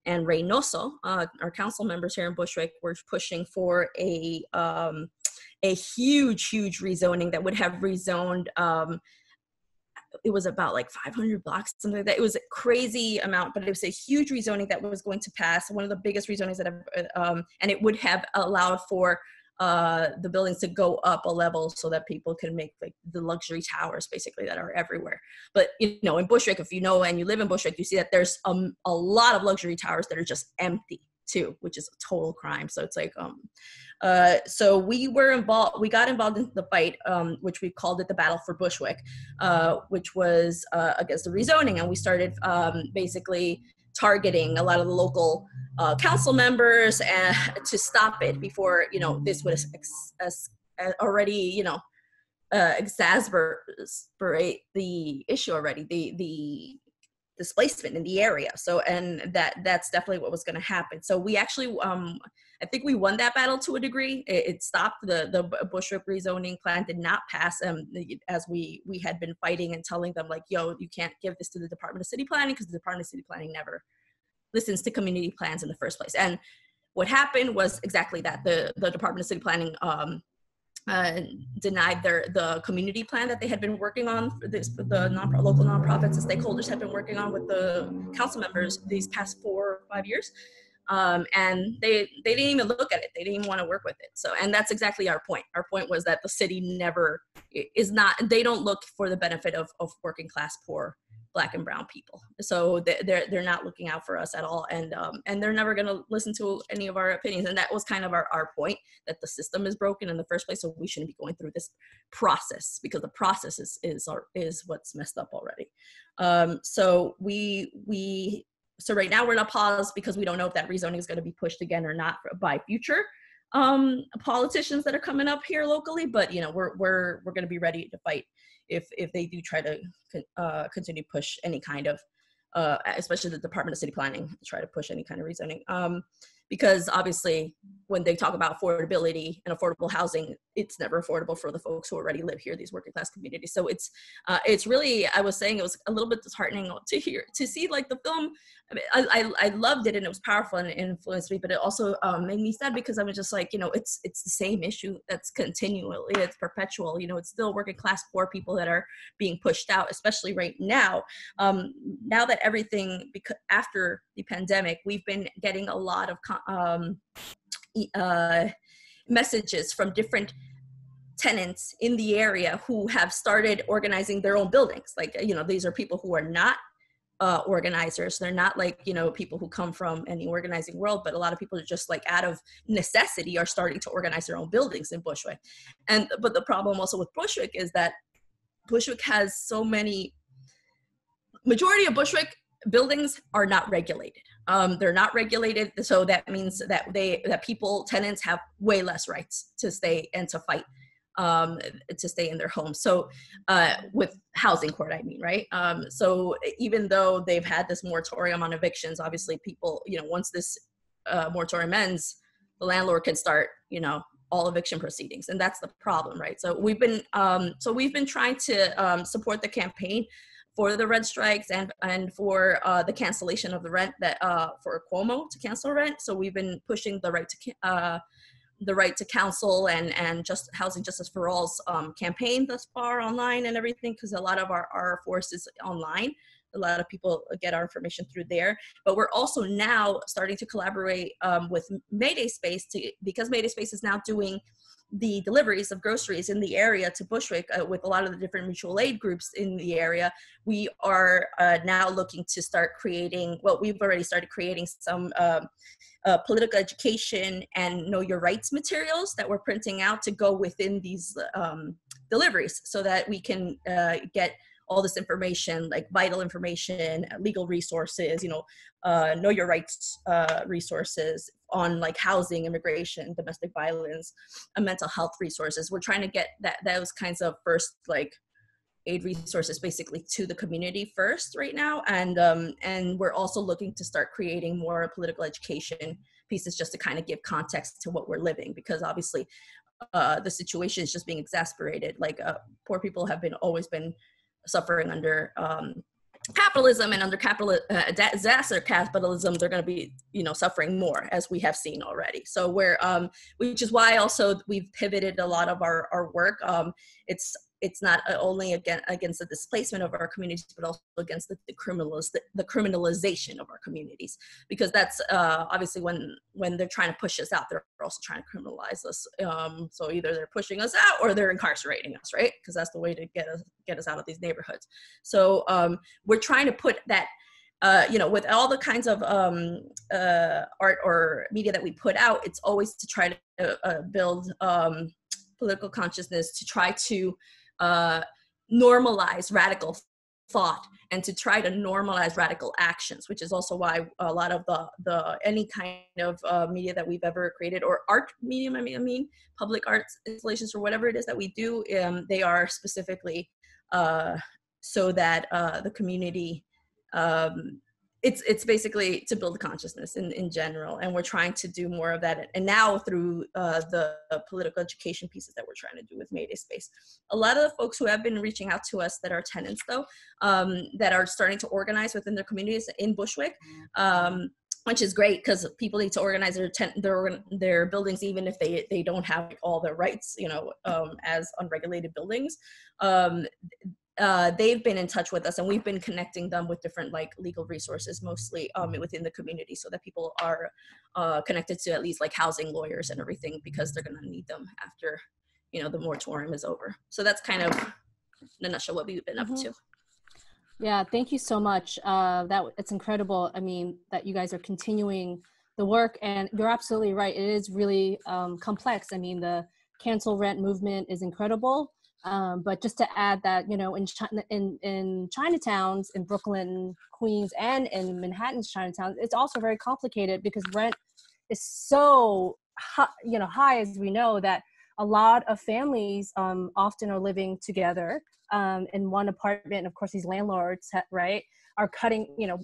and Reynoso, uh, our council members here in Bushwick, were pushing for a, um, a huge, huge rezoning that would have rezoned, um, it was about like five hundred blocks, something like that. It was a crazy amount, but it was a huge rezoning that was going to pass. One of the biggest rezonings that I've, um, and it would have allowed for uh, the buildings to go up a level so that people can make like the luxury towers basically that are everywhere. But, you know, in Bushwick, if you know, and you live in Bushwick, you see that there's um, a lot of luxury towers that are just empty too, which is a total crime. So it's like, um, uh, so we were involved, we got involved in the fight, um, which we called it the Battle for Bushwick, uh, which was uh, against the rezoning. And we started um, basically targeting a lot of the local uh, council members and, to stop it before, you know, this would ex ex already, you know, uh, exacerbate the issue already, the, the, displacement in the area. So, and that that's definitely what was going to happen. So we actually, um, I think we won that battle to a degree. It, it stopped, the, the Bushwick rezoning plan did not pass, um, as we, we had been fighting and telling them like, yo, you can't give this to the Department of City Planning, because the Department of City Planning never listens to community plans in the first place. And what happened was exactly that. The, the Department of City Planning um, Uh, denied their the community plan that they had been working on, for this, the non local nonprofits and stakeholders had been working on with the council members these past four or five years. Um, and they, they didn't even look at it. They didn't even want to work with it. So, and that's exactly our point. Our point was that the city never is not, they don't look for the benefit of, of working class poor Black and brown people. So they're, they're not looking out for us at all. And, um, and they're never going to listen to any of our opinions. And that was kind of our, our point, that the system is broken in the first place. So we shouldn't be going through this process, because the process is, is, is what's messed up already. Um, so we, we, so right now we're in a pause, because we don't know if that rezoning is going to be pushed again or not by future um, politicians that are coming up here locally. But, you know, we're, we're, we're going to be ready to fight if, if they do try to uh, continue push any kind of uh, especially the Department of City Planning, try to push any kind of rezoning. Um, because obviously when they talk about affordability and affordable housing, it's never affordable for the folks who already live here, these working class communities. So it's, uh, it's really, I was saying it was a little bit disheartening to hear, to see like the film. I mean, I, I, I loved it and it was powerful and it influenced me, but it also um, made me sad because I was just like, you know, it's, it's the same issue that's continually, it's perpetual, you know, it's still working class poor people that are being pushed out, especially right now. Um, now that everything, because after the pandemic, we've been getting a lot of Um, uh, messages from different tenants in the area who have started organizing their own buildings. Like, you know, these are people who are not uh, organizers. They're not like, you know, people who come from any organizing world, but a lot of people are just like out of necessity are starting to organize their own buildings in Bushwick. And, but the problem also with Bushwick is that Bushwick has so many, majority of Bushwick buildings are not regulated. Um, they're not regulated, so that means that they that people, tenants have way less rights to stay and to fight, um, to stay in their homes. So uh, with housing court, I mean, right? Um, so even though they've had this moratorium on evictions, obviously people, you know, once this uh, moratorium ends, the landlord can start, you know, all eviction proceedings, and that's the problem, right? So we've been, um, so we've been trying to um, support the campaign for the rent strikes and, and for uh, the cancellation of the rent that uh, for Cuomo to cancel rent. So we've been pushing the right to uh, the right to counsel and, and just Housing Justice for All's um, campaign thus far online and everything, because a lot of our, our force is online. A lot of people get our information through there, but we're also now starting to collaborate um, with Mayday Space to, because Mayday Space is now doing the deliveries of groceries in the area to Bushwick uh, with a lot of the different mutual aid groups in the area. We are uh, now looking to start creating, well, we've already started creating some um, uh, political education and know your rights materials that we're printing out to go within these um, deliveries so that we can uh, get all this information, like vital information, legal resources, you know, uh, know your rights uh, resources on like housing, immigration, domestic violence, and mental health resources. We're trying to get that those kinds of first like aid resources basically to the community first right now. And, um, and we're also looking to start creating more political education pieces just to kind of give context to what we're living, because obviously uh, the situation is just being exasperated. Like uh, poor people have been always been suffering under um, capitalism, and under capital uh, disaster capitalism, they're going to be, you know, suffering more, as we have seen already. So we're, um, which is why also we've pivoted a lot of our our work. Um, it's it's not only against against the displacement of our communities, but also against the the, criminaliz the criminalization of our communities, because that's uh, obviously when when they're trying to push us out, they're also trying to criminalize us. Um, so either they're pushing us out or they're incarcerating us, right? Because that's the way to get us get us out of these neighborhoods. So um, we're trying to put that, uh, you know, with all the kinds of um, uh, art or media that we put out, it's always to try to uh, build um, political consciousness, to try to Uh, normalize radical thought and to try to normalize radical actions, which is also why a lot of the, the any kind of uh, media that we've ever created, or art medium, I mean, I mean public arts installations or whatever it is that we do, um, they are specifically uh, so that uh, the community, um, it's, it's basically to build consciousness in, in general. And we're trying to do more of that. And now through uh, the political education pieces that we're trying to do with Mayday Space. A lot of the folks who have been reaching out to us that are tenants though, um, that are starting to organize within their communities in Bushwick, um, which is great because people need to organize their, tent, their, their buildings, even if they, they don't have all their rights, you know, um, as unregulated buildings. Um, Uh, they've been in touch with us, and we've been connecting them with different like legal resources, mostly um, within the community, so that people are uh, connected to at least like housing lawyers and everything, because they're going to need them after, you know, the moratorium is over. So that's kind of in a nutshell what we've been mm-hmm. up to. Yeah, thank you so much. Uh, that it's incredible. I mean, that you guys are continuing the work, and you're absolutely right. It is really um, complex. I mean, the cancel rent movement is incredible. Um, but just to add that, you know, in, China, in, in Chinatowns, in Brooklyn, Queens, and in Manhattan's Chinatowns, it's also very complicated because rent is so, high, you know, high as we know that a lot of families um, often are living together um, in one apartment. And of course, these landlords, right, are cutting, you know,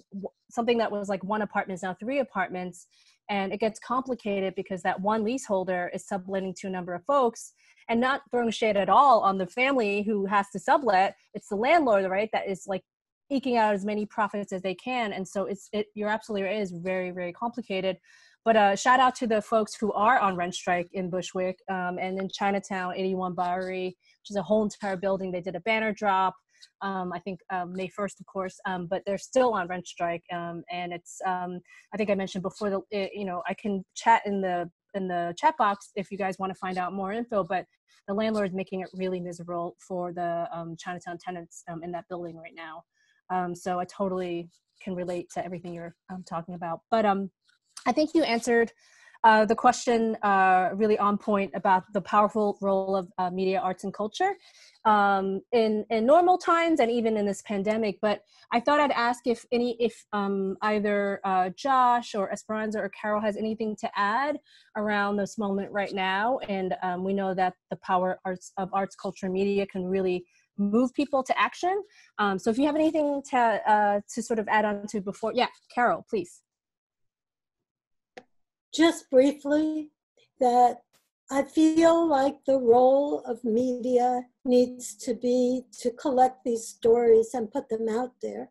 something that was like one apartment is now three apartments. And it gets complicated because that one leaseholder is subletting to a number of folks, and not throwing shade at all on the family who has to sublet. It's the landlord, right, that is like eking out as many profits as they can. And so it's, it, you're absolutely right, it is very, very complicated. But uh, shout out to the folks who are on rent strike in Bushwick um, and in Chinatown, eighty-one Bowery, which is a whole entire building. They did a banner drop, um, I think um, May first, of course, um, but they're still on rent strike. Um, and it's, um, I think I mentioned before, the, it, you know, I can chat in the, in the chat box if you guys want to find out more info, but the landlord is making it really miserable for the um, Chinatown tenants um, in that building right now. Um, so I totally can relate to everything you're um, talking about. But um, I think you answered uh, the question uh, really on point about the powerful role of uh, media, arts, and culture um, in, in normal times and even in this pandemic. But I thought I'd ask if any, if um, either uh, Josh or Esperanza or Carol has anything to add around this moment right now. And um, we know that the power arts of arts, culture, and media can really move people to action. Um, so if you have anything to, uh, to sort of add on to before, yeah, Carol, please. Just briefly, that I feel like the role of media needs to be to collect these stories and put them out there.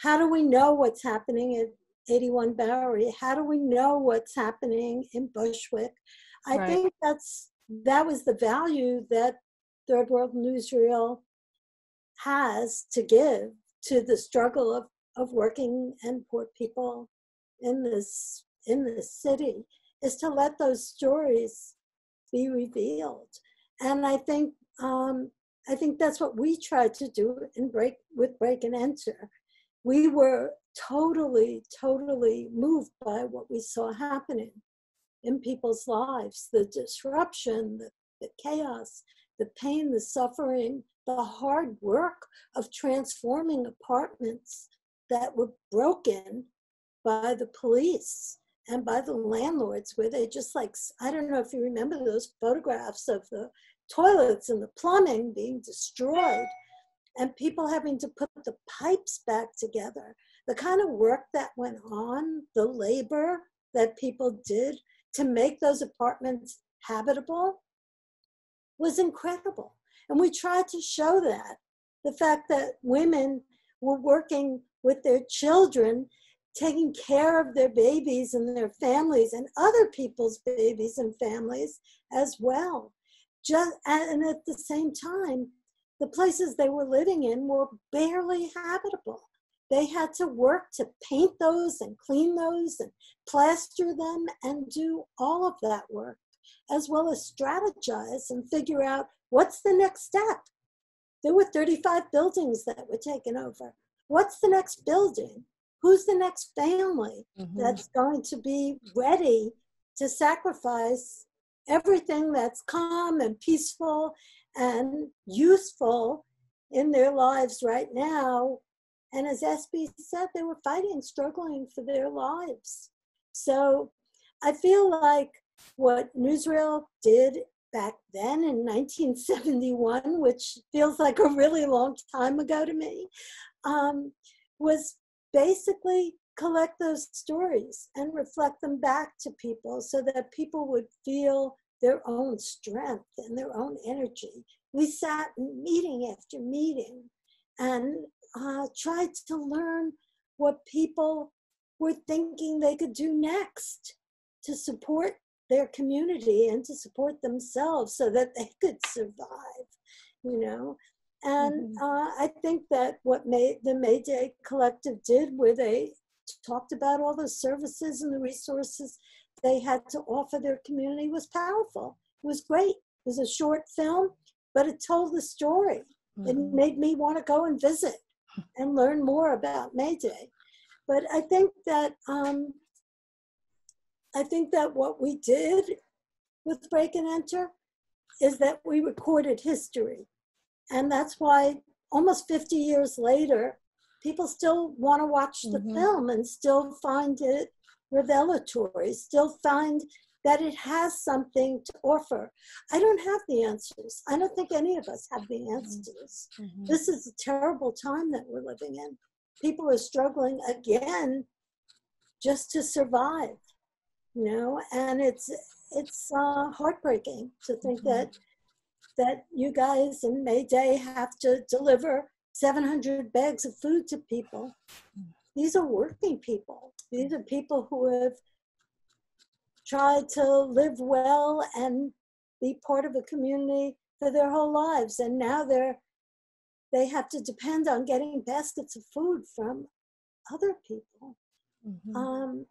How do we know what's happening at eighty-one Bowery? How do we know what's happening in Bushwick? I right. think that's that was the value that Third World Newsreel has to give to the struggle of, of working and poor people in this in the city, is to let those stories be revealed. And I think um, I think that's what we tried to do in break with Break and Enter. We were totally, totally moved by what we saw happening in people's lives, the disruption, the, the chaos, the pain, the suffering, the hard work of transforming apartments that were broken by the police and by the landlords, where they just like, I don't know if you remember those photographs of the toilets and the plumbing being destroyed and people having to put the pipes back together. The kind of work that went on, the labor that people did to make those apartments habitable was incredible. And we tried to show that. The fact that women were working with their children, taking care of their babies and their families and other people's babies and families as well. Just, and at the same time, the places they were living in were barely habitable. They had to work to paint those and clean those and plaster them and do all of that work, as well as strategize and figure out what's the next step. There were thirty-five buildings that were taken over. What's the next building? Who's the next family mm-hmm. that's going to be ready to sacrifice everything that's calm and peaceful and useful in their lives right now? And as S B said, they were fighting, struggling for their lives. So I feel like what Newsreel did back then in nineteen seventy-one, which feels like a really long time ago to me, um, was basically collect those stories and reflect them back to people so that people would feel their own strength and their own energy. We sat meeting after meeting and uh, tried to learn what people were thinking they could do next to support their community and to support themselves so that they could survive, you know? And uh, I think that what May, the Mayday Collective did, where they talked about all the services and the resources they had to offer their community, was powerful. It was great. It was a short film, but it told the story. Mm-hmm. It made me want to go and visit and learn more about Mayday. But I think that um, I think that what we did with Break and Enter is that we recorded history. And that's why almost fifty years later, people still want to watch the mm-hmm. film and still find it revelatory, still find that it has something to offer. I don't have the answers. I don't think any of us have the answers. Mm-hmm. This is a terrible time that we're living in. People are struggling again just to survive, you know, and it's it's uh, heartbreaking to think mm-hmm. that that you guys in Mayday have to deliver seven hundred bags of food to people. These are working people. These are people who have tried to live well and be part of a community for their whole lives, and now they're they have to depend on getting baskets of food from other people. Mm-hmm. Um,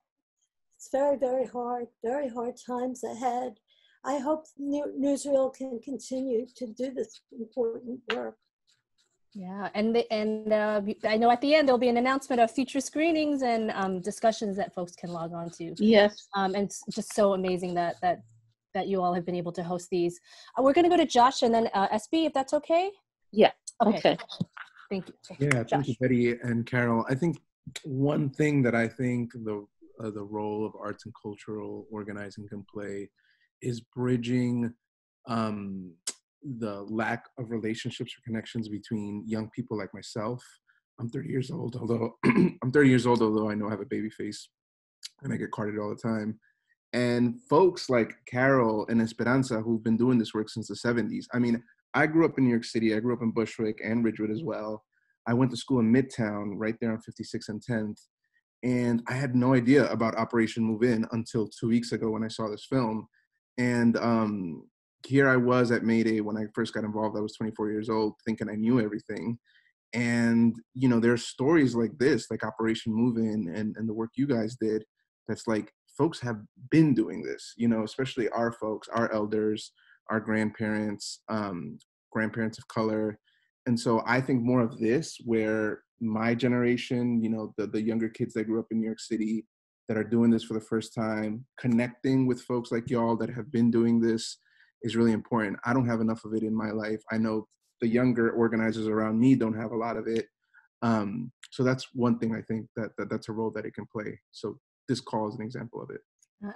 it's very, very hard, very hard times ahead. I hope Newsreel can continue to do this important work. Yeah, and the, and uh, I know at the end there'll be an announcement of future screenings and um, discussions that folks can log on to. Yes. Um, and it's just so amazing that that that you all have been able to host these. Uh, we're going to go to Josh and then uh, S B, if that's okay. Yeah. Okay. Okay. Thank you. Yeah, Josh. Thank you, Betty and Carol. I think one thing that I think the uh, the role of arts and cultural organizing can play is bridging um, the lack of relationships or connections between young people like myself. I'm thirty years old, although I'm thirty years old, although I know I have a baby face and I get carded all the time. And folks like Carol and Esperanza, who've been doing this work since the seventies. I mean, I grew up in New York City. I grew up in Bushwick and Ridgewood as well. I went to school in Midtown, right there on fifty-sixth and tenth. And I had no idea about Operation Move-In until two weeks ago when I saw this film. And um, here I was at Mayday when I first got involved. I was twenty-four years old, thinking I knew everything. And, you know, there's stories like this, like Operation Move-In and, and the work you guys did. That's like, folks have been doing this, you know, especially our folks, our elders, our grandparents, um, grandparents of color. And so I think more of this, where my generation, you know, the, the younger kids that grew up in New York City that are doing this for the first time, connecting with folks like y'all that have been doing this is really important. I don't have enough of it in my life. I know the younger organizers around me don't have a lot of it. Um, so that's one thing I think that, that that's a role that it can play. So this call is an example of it.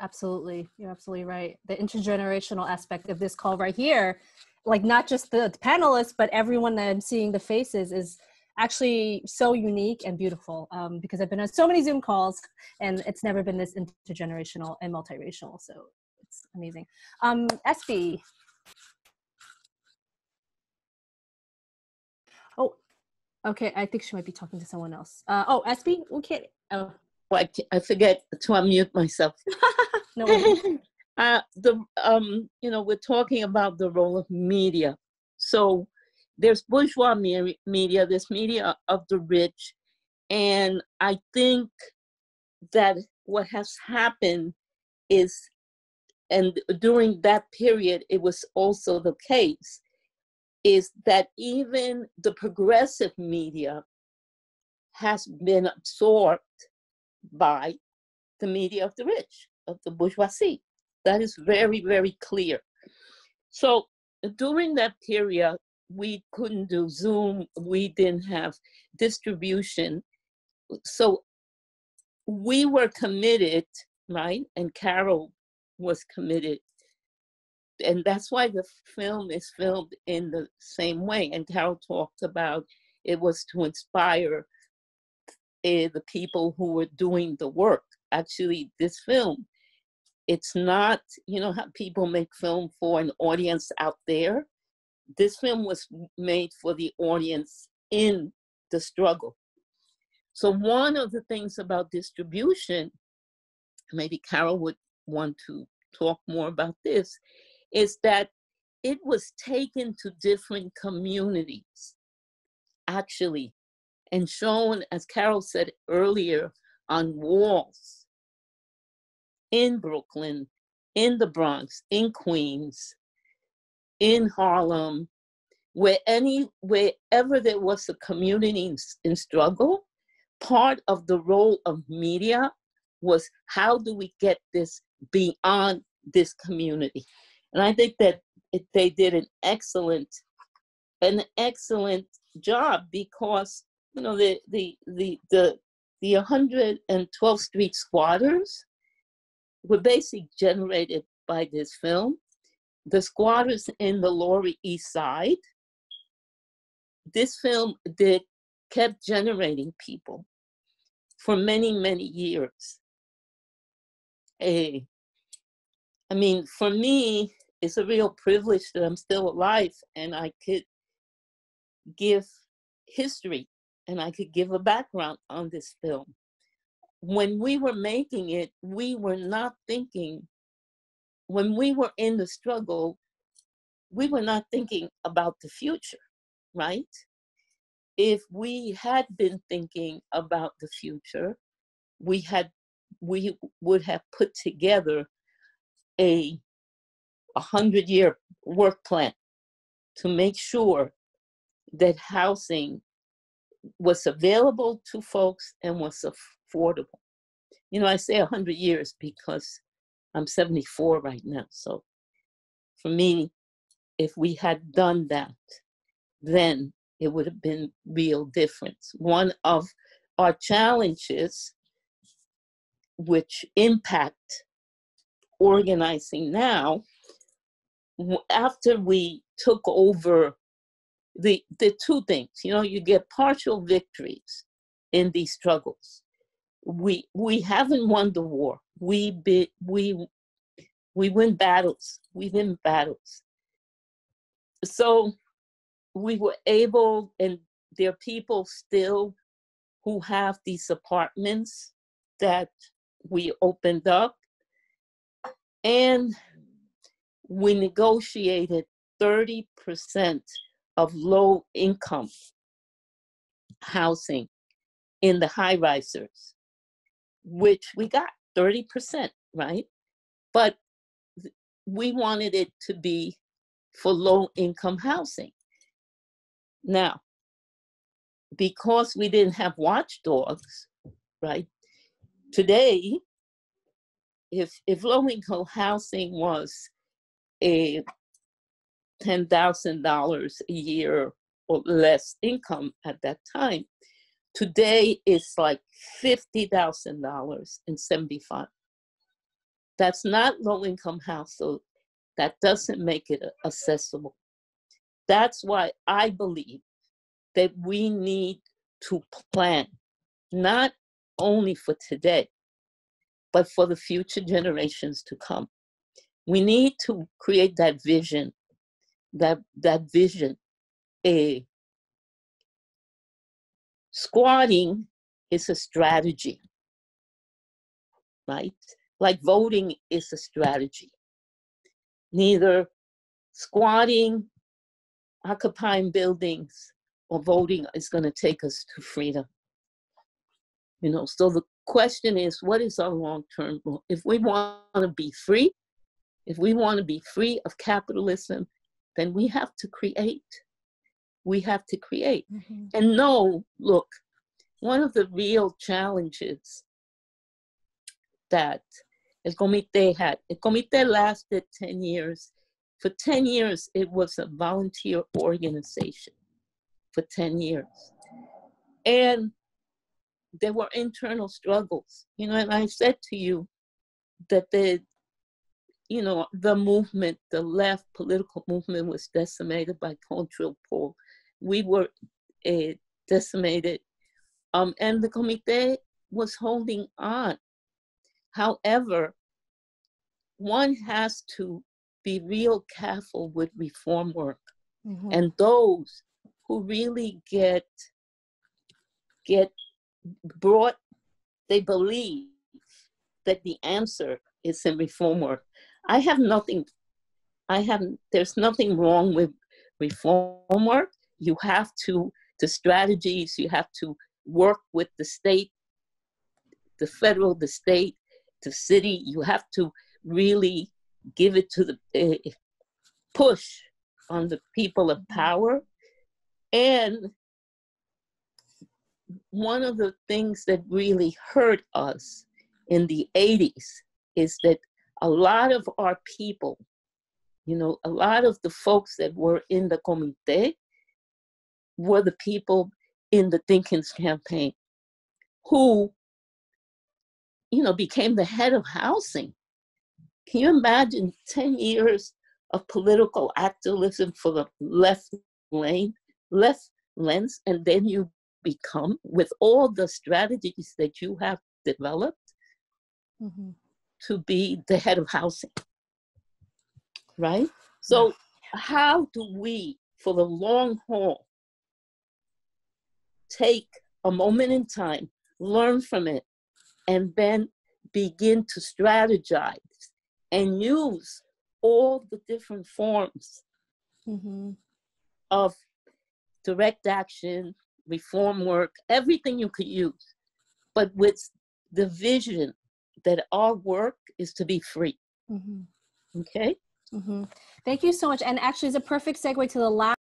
Absolutely. You're absolutely right. The intergenerational aspect of this call right here, like not just the panelists, but everyone that I'm seeing the faces is actually so unique and beautiful, um, because I've been on so many Zoom calls and it's never been this intergenerational and multiracial. So it's amazing. Um, S B. Oh, okay. I think she might be talking to someone else. Uh, oh, S B, we can't. Oh. Well, I, I forget to unmute myself. No worries. uh, the, um, you know, we're talking about the role of media. So there's bourgeois me media, there's media of the rich. And I think that what has happened is, and during that period, it was also the case, is that even the progressive media has been absorbed by the media of the rich, of the bourgeoisie. That is very, very clear. So during that period, we couldn't do Zoom, we didn't have distribution. So we were committed, right? And Carol was committed. And that's why the film is filmed in the same way. And Carol talked about it was to inspire the people who were doing the work. Actually, this film, it's not, you know, how people make film for an audience out there. This film was made for the audience in the struggle. So one of the things about distribution, maybe Carol would want to talk more about this, is that it was taken to different communities, actually, and shown, as Carol said earlier, on walls in Brooklyn, in the Bronx, in Queens, in Harlem, where any, wherever there was a community in, in struggle, part of the role of media was how do we get this beyond this community? And I think that it, they did an excellent, an excellent job, because you know, the the the the the one hundred twelfth Street squatters were basically generated by this film. The squatters in the Lower East Side. This film did kept generating people for many, many years. A, I mean, for me, it's a real privilege that I'm still alive and I could give history and I could give a background on this film. When we were making it, we were not thinking, when we were in the struggle, we were not thinking about the future, right? If we had been thinking about the future, we had we would have put together a hundred-year work plan to make sure that housing was available to folks and was affordable. You know, I say a hundred years because I'm seventy-four right now. So for me, if we had done that, then it would have been real difference. One of our challenges, which impact organizing now, after we took over the, the two things, you know, you get partial victories in these struggles. We we haven't won the war. We be, we we win battles. We win battles. So we were able, and there are people still who have these apartments that we opened up, and we negotiated thirty percent of low income housing in the high risers, which we got thirty percent, right? But we wanted it to be for low income housing. Now, because we didn't have watchdogs, right? Today, if if low-income housing was a ten thousand dollars a year or less income at that time, today it's like fifty thousand dollars and seventy-five. That's not low-income housing. That doesn't make it accessible. That's why I believe that we need to plan, not only for today, but for the future generations to come. We need to create that vision, that, that vision. A squatting is a strategy, right? Like voting is a strategy. Neither squatting, occupying buildings, or voting is going to take us to freedom. You know, so the question is, what is our long-term goal? If we want to be free, if we want to be free of capitalism, then we have to create. We have to create. Mm-hmm. And no, look, one of the real challenges that El Comité had, El Comité lasted ten years. For ten years, it was a volunteer organization for ten years. And there were internal struggles, you know, and I said to you that the, you know, the movement, the left political movement was decimated by cultural pull. We were uh, decimated, um, and the Comité was holding on. However, one has to be real careful with reform work. Mm-hmm. And those who really get, get brought, they believe that the answer is in reform work. I have nothing, I have, there's nothing wrong with reform work. You have to, the strategies, you have to work with the state, the federal, the state, the city. You have to really give it to the, uh, push on the people of power. And one of the things that really hurt us in the eighties is that a lot of our people, you know, a lot of the folks that were in the Comité were the people in the Dinkins campaign who, you know, became the head of housing Can you imagine ten years of political activism for the left lane, left lens, and then you become, with all the strategies that you have developed, mm-hmm. to be the head of housing, right? So how do we, for the long haul, take a moment in time, learn from it, and then begin to strategize and use all the different forms mm-hmm. of direct action, reform work, everything you could use, but with the vision that our work is to be free. Mm-hmm. Okay? Mm-hmm. Thank you so much. And actually, it's a perfect segue to the last.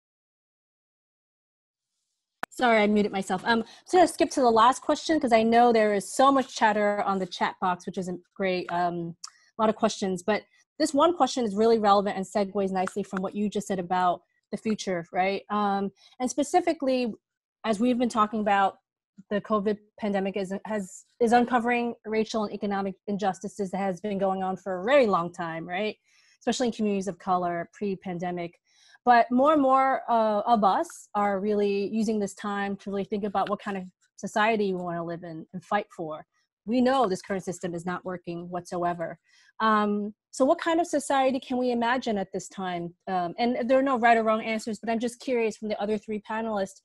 Sorry, I muted myself. Um, I'm going to skip to the last question because I know there is so much chatter on the chat box, which is a great, um, a lot of questions. But this one question is really relevant and segues nicely from what you just said about the future, right? Um, and specifically, as we've been talking about, the COVID pandemic is, has, is uncovering racial and economic injustices that has been going on for a very long time, right? Especially in communities of color pre-pandemic. But more and more uh, of us are really using this time to really think about what kind of society we want to live in and fight for. We know this current system is not working whatsoever. Um, so what kind of society can we imagine at this time? Um, and there are no right or wrong answers, but I'm just curious from the other three panelists,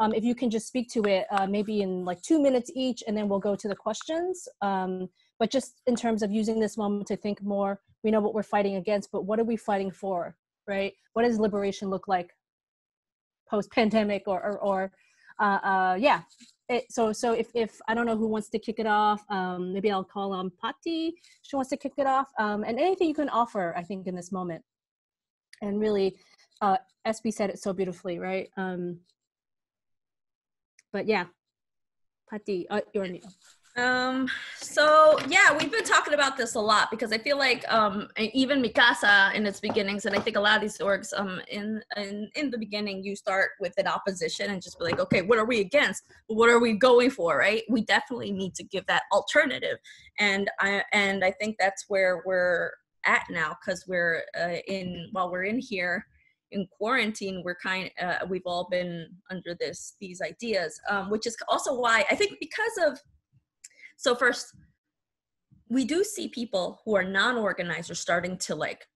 um, if you can just speak to it uh, maybe in like two minutes each, and then we'll go to the questions. Um, but just in terms of using this moment to think more, we know what we're fighting against, but what are we fighting for, right? What does liberation look like post-pandemic or, or, or uh, uh, yeah. It, so so if, if, I don't know who wants to kick it off, um, maybe I'll call on Pati, she wants to kick it off, um, and anything you can offer, I think, in this moment. And really, uh, S B said it so beautifully, right? Um, but yeah, Pati, uh, you're new. Um, so yeah, we've been talking about this a lot because I feel like um, even Mi Casa in its beginnings, and I think a lot of these orgs um, in, in, in the beginning, you start with an opposition and just be like, okay, what are we against? What are we going for, right? We definitely need to give that alternative. And I, and I think that's where we're at now because we're uh, in, while we're in here, in quarantine, we're kind uh, we've all been under this, these ideas, um, which is also why I think because of, so first, we do see people who are non-organizers starting to like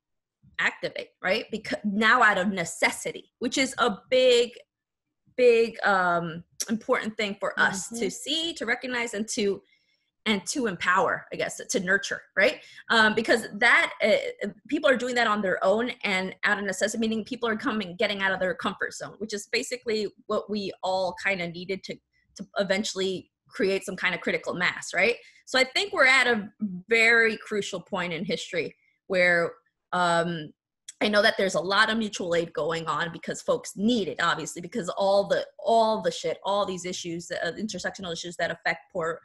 activate, right? Because now out of necessity, which is a big, big um, important thing for us mm-hmm. to see, to recognize, and to and to empower, I guess, to nurture, right? Um, because that uh, people are doing that on their own and out of necessity, meaning people are coming, getting out of their comfort zone, which is basically what we all kind of needed to to eventually create some kind of critical mass, right? So I think we're at a very crucial point in history where um, I know that there's a lot of mutual aid going on because folks need it, obviously, because all the all the shit, all these issues, uh, intersectional issues that affect poor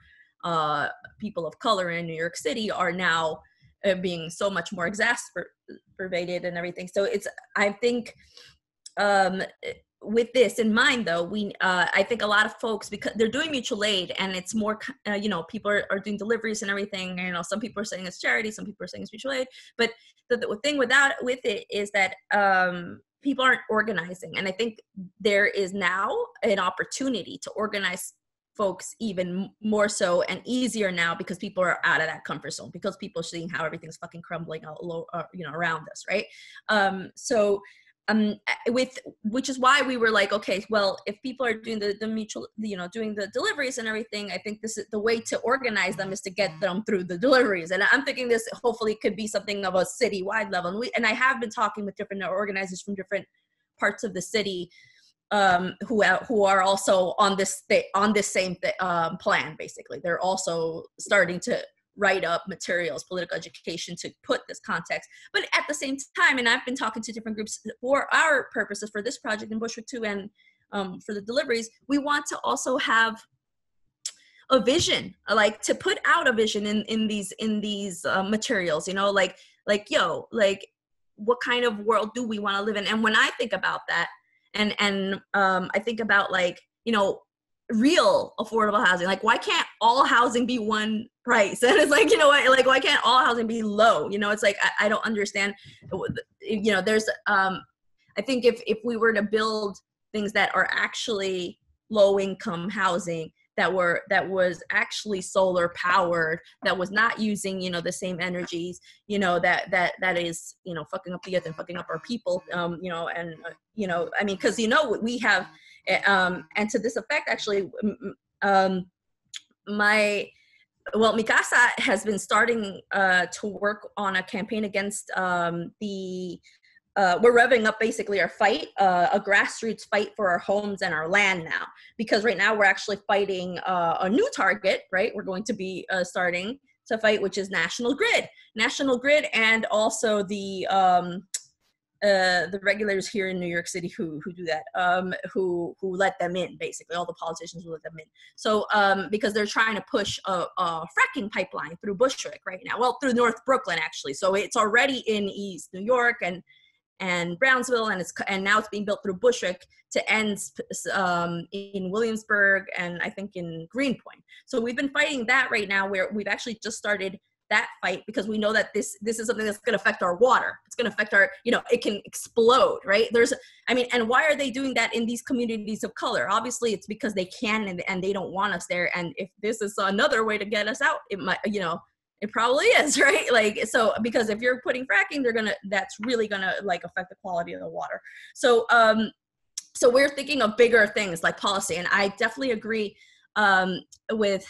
uh, people of color in New York City are now uh, being so much more exacerbated and everything. So it's, I think, um, with this in mind, though, we uh, I think a lot of folks, because they're doing mutual aid and it's more, uh, you know, people are, are doing deliveries and everything. You know, some people are saying it's charity, some people are saying it's mutual aid. But the, the thing without with it is that um, people aren't organizing, and I think there is now an opportunity to organize folks even more so and easier now because people are out of that comfort zone because people are seeing how everything's fucking crumbling, all, uh, you know, around us, right? Um, so. Um, with, which is why we were like, okay, well, if people are doing the, the mutual, you know, doing the deliveries and everything, I think this is the way to organize them is to get them through the deliveries. And I'm thinking this hopefully could be something of a citywide level. And, we, and I have been talking with different organizers from different parts of the city um, who, who are also on this, on this same th um, plan, basically. They're also starting to write up materials, political education to put this context. But at the same time, and I've been talking to different groups for our purposes for this project in Bushwick too, and um, for the deliveries, we want to also have a vision, like to put out a vision in, in these, in these uh, materials, you know, like, like, yo, like what kind of world do we want to live in? And when I think about that, and, and um, I think about like, you know, real affordable housing. Like, why can't all housing be one price? And it's like, you know what, like, why can't all housing be low? You know, it's like, I, I don't understand, you know, there's, um, I think if, if we were to build things that are actually low income housing, that were, that was actually solar powered, that was not using, you know, the same energies, you know, that, that, that is, you know, fucking up the earth and fucking up our people, um, you know, and, uh, you know, I mean, cause you know, we have, um, and to this effect, actually, um, my, well, Mi Casa has been starting, uh, to work on a campaign against, um, the, Uh, we're revving up basically our fight, uh, a grassroots fight for our homes and our land now, because right now we're actually fighting uh, a new target, right? We're going to be uh, starting to fight, which is National Grid. National Grid and also the um, uh, the regulators here in New York City who, who do that, um, who, who let them in, basically, all the politicians who let them in. So, um, because they're trying to push a, a fracking pipeline through Bushwick right now, well, through North Brooklyn, actually. So it's already in East New York and and Brownsville, and it's and now it's being built through Bushwick to end um, in Williamsburg and I think in Greenpoint. So we've been fighting that right now, where we've actually just started that fight, because we know that this this is something that's going to affect our water. It's going to affect our, you know, it can explode, right? There's, I mean, and why are they doing that in these communities of color? Obviously, it's because they can and, and they don't want us there. And if this is another way to get us out, it might, you know, it probably is, right? Like, so, because if you're putting fracking, they're gonna, that's really gonna like affect the quality of the water. So, um, so we're thinking of bigger things like policy. And I definitely agree um, with,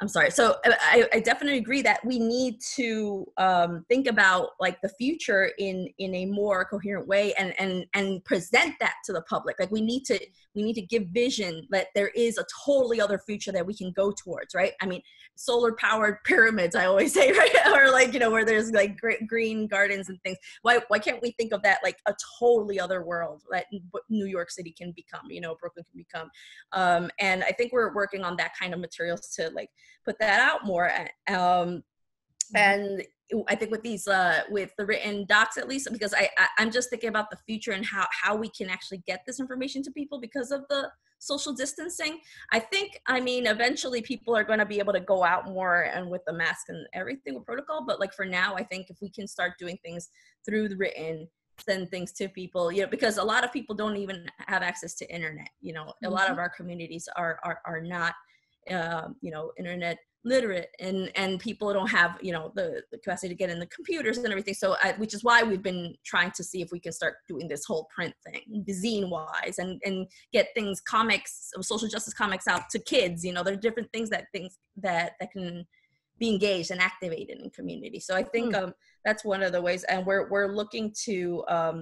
I'm sorry. So I, I definitely agree that we need to um, think about like the future in, in a more coherent way, and, and, and present that to the public. Like we need to, we need to give vision that there is a totally other future that we can go towards, right? I mean, solar powered pyramids, I always say, right? Or like, you know, where there's like great green gardens and things. Why, why can't we think of that like a totally other world that New York City can become, you know, Brooklyn can become. Um, and I think we're working on that kind of materials to like, put that out more. Um, and I think with these, uh, with the written docs, at least, because I, I, I'm just thinking about the future and how, how we can actually get this information to people because of the social distancing. I think, I mean, eventually people are going to be able to go out more and with the mask and everything with protocol. But like for now, I think if we can start doing things through the written, send things to people, you know, because a lot of people don't even have access to internet. You know, a lot of our communities are, are, are not, Uh, you know, internet literate, and and people don't have, you know, the, the capacity to get in the computers and everything. So, I, which is why we've been trying to see if we can start doing this whole print thing, zine wise, and and get things, comics, social justice comics out to kids. You know, there are different things that things that that can be engaged and activated in community. So I think mm. um, that's one of the ways, and we're we're looking to um,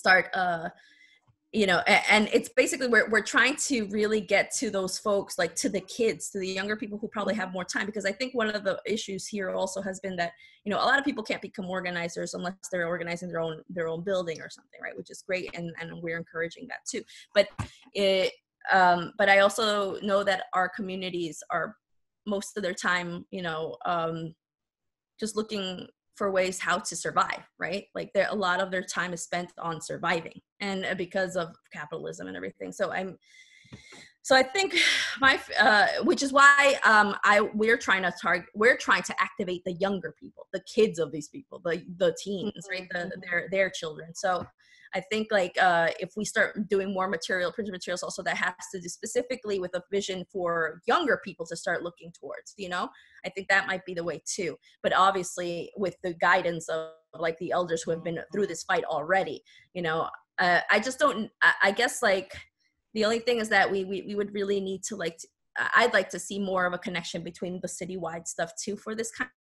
start. Uh, You know, and it's basically we're, we're trying to really get to those folks, like to the kids, to the younger people who probably have more time, because I think one of the issues here also has been that, you know, a lot of people can't become organizers unless they're organizing their own their own building or something, right? Which is great, and, and we're encouraging that too. But it, um, but I also know that our communities are most of their time, you know, um, just looking for ways how to survive, right? Like there, a lot of their time is spent on surviving, and because of capitalism and everything. So I'm, so I think my, uh, which is why um, I we're trying to target, we're trying to activate the younger people, the kids of these people, the the teens, right? The, their their children. So I think like uh, if we start doing more material, printed materials, also that has to do specifically with a vision for younger people to start looking towards, you know, I think that might be the way too. But obviously with the guidance of like the elders who have been through this fight already, you know, uh, I just don't, I, I guess like the only thing is that we, we, we would really need to like, I'd like to see more of a connection between the citywide stuff too for this kind of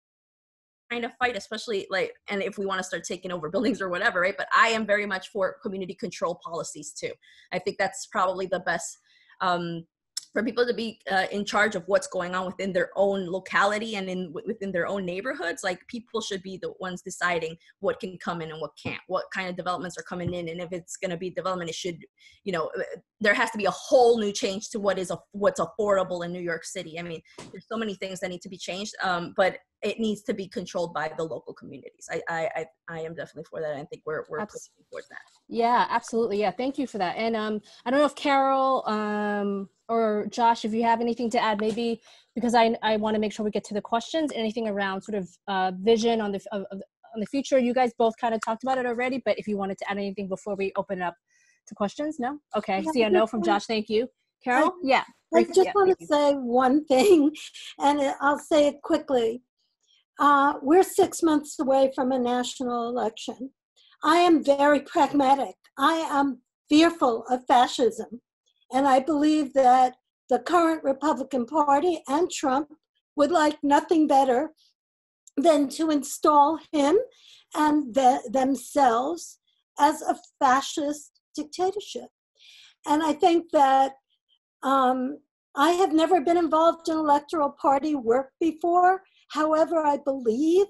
kind of fight, especially like, and if we want to start taking over buildings or whatever, right? But I am very much for community control policies too. I think that's probably the best um, for people to be uh, in charge of what's going on within their own locality and in within their own neighborhoods. Like people should be the ones deciding what can come in and what can't, what kind of developments are coming in. And if it's going to be development, it should, you know, there has to be a whole new change to what is, a, what's affordable in New York City. I mean, there's so many things that need to be changed, um, but it needs to be controlled by the local communities. I I I am definitely for that. I think we're we're Abs- pushing towards that. Yeah, absolutely. Yeah, thank you for that. And um, I don't know if Carol um or Josh, if you have anything to add, maybe because I I want to make sure we get to the questions. Anything around sort of uh vision on the of, of, on the future? You guys both kind of talked about it already, but if you wanted to add anything before we open it up to questions, no? Okay. Yeah, see a no from Josh. Thank you, Carol. I, yeah. I just yeah, want to say one thing, and I'll say it quickly. Uh, we're six months away from a national election. I am very pragmatic. I am fearful of fascism. And I believe that the current Republican Party and Trump would like nothing better than to install him and the, themselves as a fascist dictatorship. And I think that um, I have never been involved in electoral party work before. However, I believe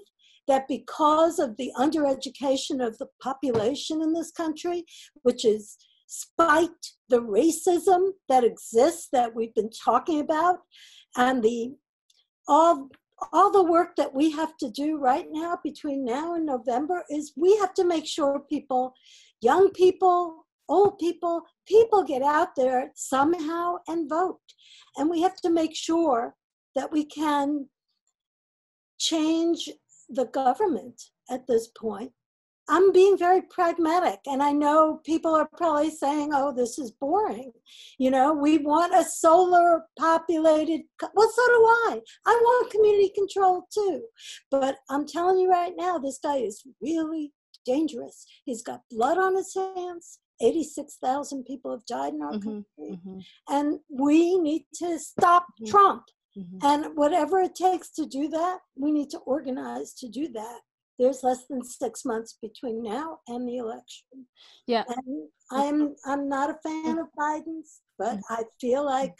that because of the undereducation of the population in this country, which is spite the racism that exists that we've been talking about, and the all, all the work that we have to do right now between now and November is we have to make sure people, young people, old people, people get out there somehow and vote. And we have to make sure that we can change the government at this point. I'm being very pragmatic, and I know people are probably saying, oh, this is boring. You know, we want a solar populated, well, so do I. I want community control too. But I'm telling you right now, this guy is really dangerous. He's got blood on his hands. eighty-six thousand people have died in our mm-hmm, country. Mm-hmm. And we need to stop mm-hmm. Trump. Mm-hmm. And whatever it takes to do that, we need to organize to do that. There's less than six months between now and the election. Yeah. And I'm I'm not a fan of Biden's, but I feel like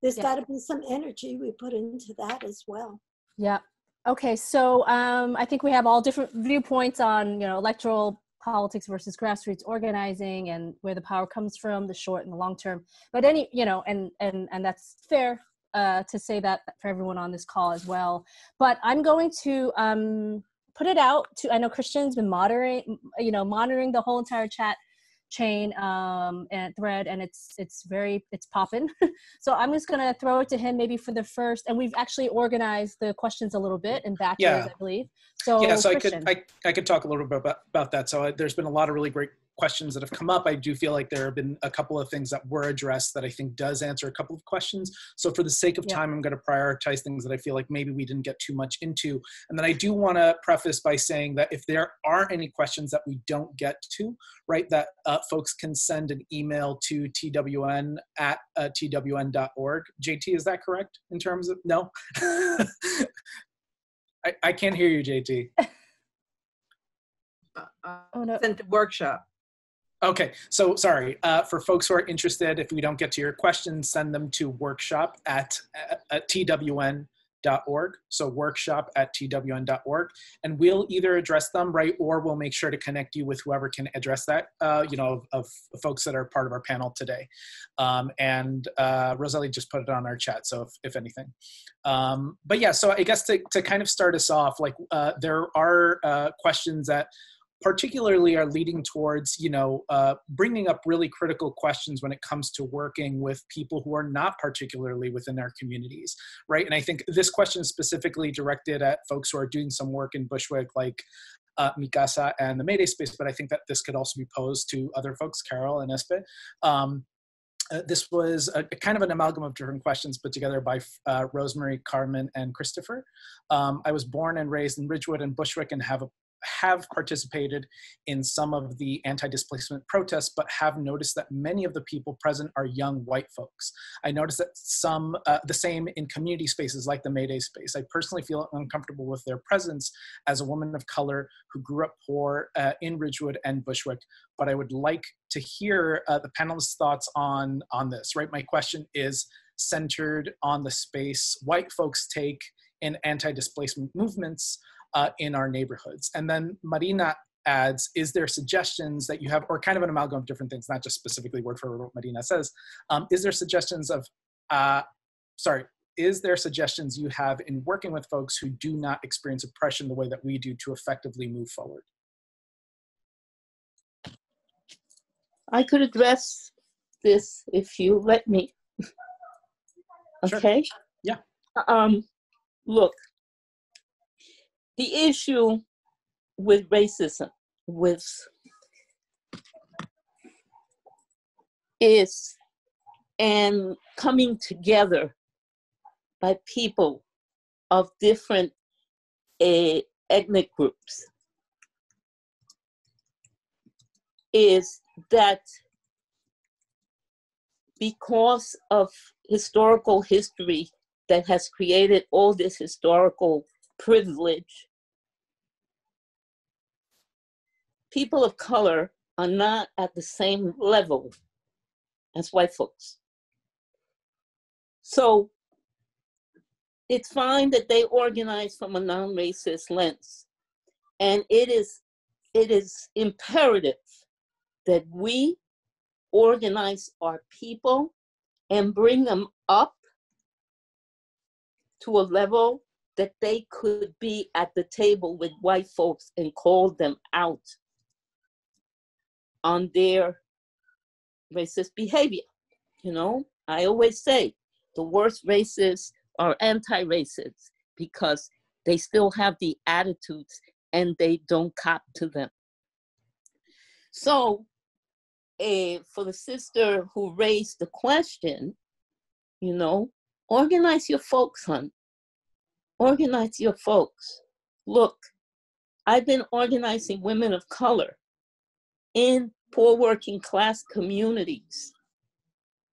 there's yeah. got to be some energy we put into that as well. Yeah. Okay. So um, I think we have all different viewpoints on, you know, electoral politics versus grassroots organizing and where the power comes from, the short and the long term. But any, you know, and and and that's fair. Uh, to say that for everyone on this call as well. But I'm going to um, put it out to, I know Chrystian's been monitoring, you know, monitoring the whole entire chat chain um, and thread, and it's it's very, it's popping. So I'm just gonna throw it to him maybe for the first, and we've actually organized the questions a little bit in batches, yeah. I believe. So yeah, so Chrystian. I could I, I could talk a little bit about, about that. So I, there's been a lot of really great questions that have come up. I do feel like there have been a couple of things that were addressed that I think does answer a couple of questions. So for the sake of yeah. time, I'm going to prioritize things that I feel like maybe we didn't get too much into. And then I do want to preface by saying that if there are any questions that we don't get to, right, that uh, folks can send an email to T W N at T W N dot org. J T, is that correct in terms of, no? I, I can't hear you, J T. Uh, oh, no. Sent the workshop. Okay, so sorry. Uh, for folks who are interested, if we don't get to your questions, send them to workshop at, at, at T W N dot org. So workshop at T W N dot org. And we'll either address them, right, or we'll make sure to connect you with whoever can address that, uh, you know, of, of folks that are part of our panel today. Um, and uh, Rosalie just put it on our chat, so if, if anything. Um, but yeah, so I guess to, to kind of start us off, like uh, there are uh, questions that particularly are leading towards, you know, uh, bringing up really critical questions when it comes to working with people who are not particularly within our communities, right? And I think this question is specifically directed at folks who are doing some work in Bushwick, like uh, Mi Casa and the Mayday Space, but I think that this could also be posed to other folks, Carol and Espe. Um, Uh, this was a, a kind of an amalgam of different questions put together by uh, Rosemary, Carmen, and Christopher. Um, I was born and raised in Ridgewood and Bushwick and have a, have participated in some of the anti-displacement protests, but have noticed that many of the people present are young white folks. I noticed that some, uh, the same in community spaces like the Mayday Space. I personally feel uncomfortable with their presence as a woman of color who grew up poor uh, in Ridgewood and Bushwick, but I would like to hear uh, the panelists' thoughts on, on this, right? My question is centered on the space white folks take in anti-displacement movements Uh, in our neighborhoods. And then Marina adds, is there suggestions that you have, or kind of an amalgam of different things, not just specifically word for word what Marina says, um, is there suggestions of, uh, sorry, is there suggestions you have in working with folks who do not experience oppression the way that we do to effectively move forward? I could address this if you let me. Okay? Sure. Yeah. Um, look, the issue with racism with is and coming together by people of different uh, ethnic groups is that because of historical history that has created all this historical privilege, people of color are not at the same level as white folks. So it's fine that they organize from a non-racist lens. And it is, it is imperative that we organize our people and bring them up to a level that they could be at the table with white folks and call them out on their racist behavior. You know, I always say the worst racists are anti-racists because they still have the attitudes and they don't cop to them. So uh, for the sister who raised the question, you know, organize your folks, hon. Organize your folks. Look, I've been organizing women of color in poor working class communities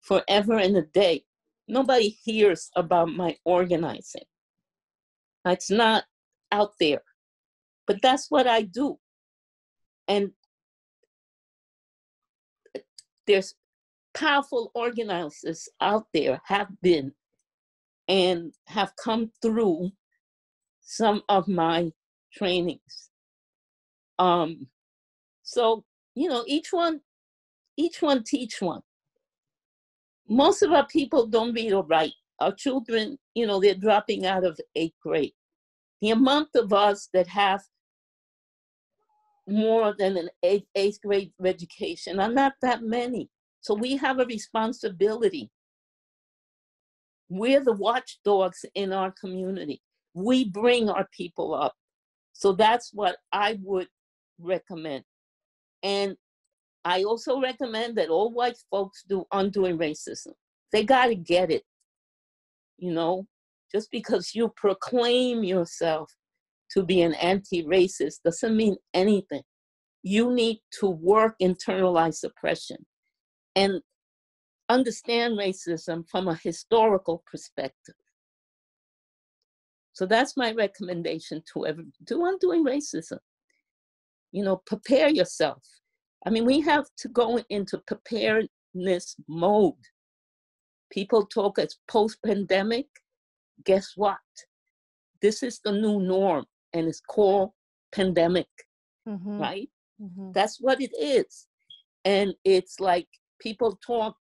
forever and a day. Nobody hears about my organizing. It's not out there, but that's what I do. And there's powerful organizers out there, have been and have come through some of my trainings. Um, so, you know, each one, each one teach one. Most of our people don't read or write. Our children, you know, they're dropping out of eighth grade. The amount of us that have more than an eighth, eighth grade education are not that many. So we have a responsibility. We're the watchdogs in our community. We bring our people up. So that's what I would recommend. And I also recommend that all white folks do undoing racism. They gotta get it, you know? Just because you proclaim yourself to be an anti-racist doesn't mean anything. You need to work internalized oppression and understand racism from a historical perspective. So that's my recommendation to everyone, to undoing racism. You know, prepare yourself. I mean, we have to go into preparedness mode. People talk as post-pandemic. Guess what? This is the new norm, and it's called pandemic, mm-hmm. right? Mm-hmm. That's what it is. And it's like people talk,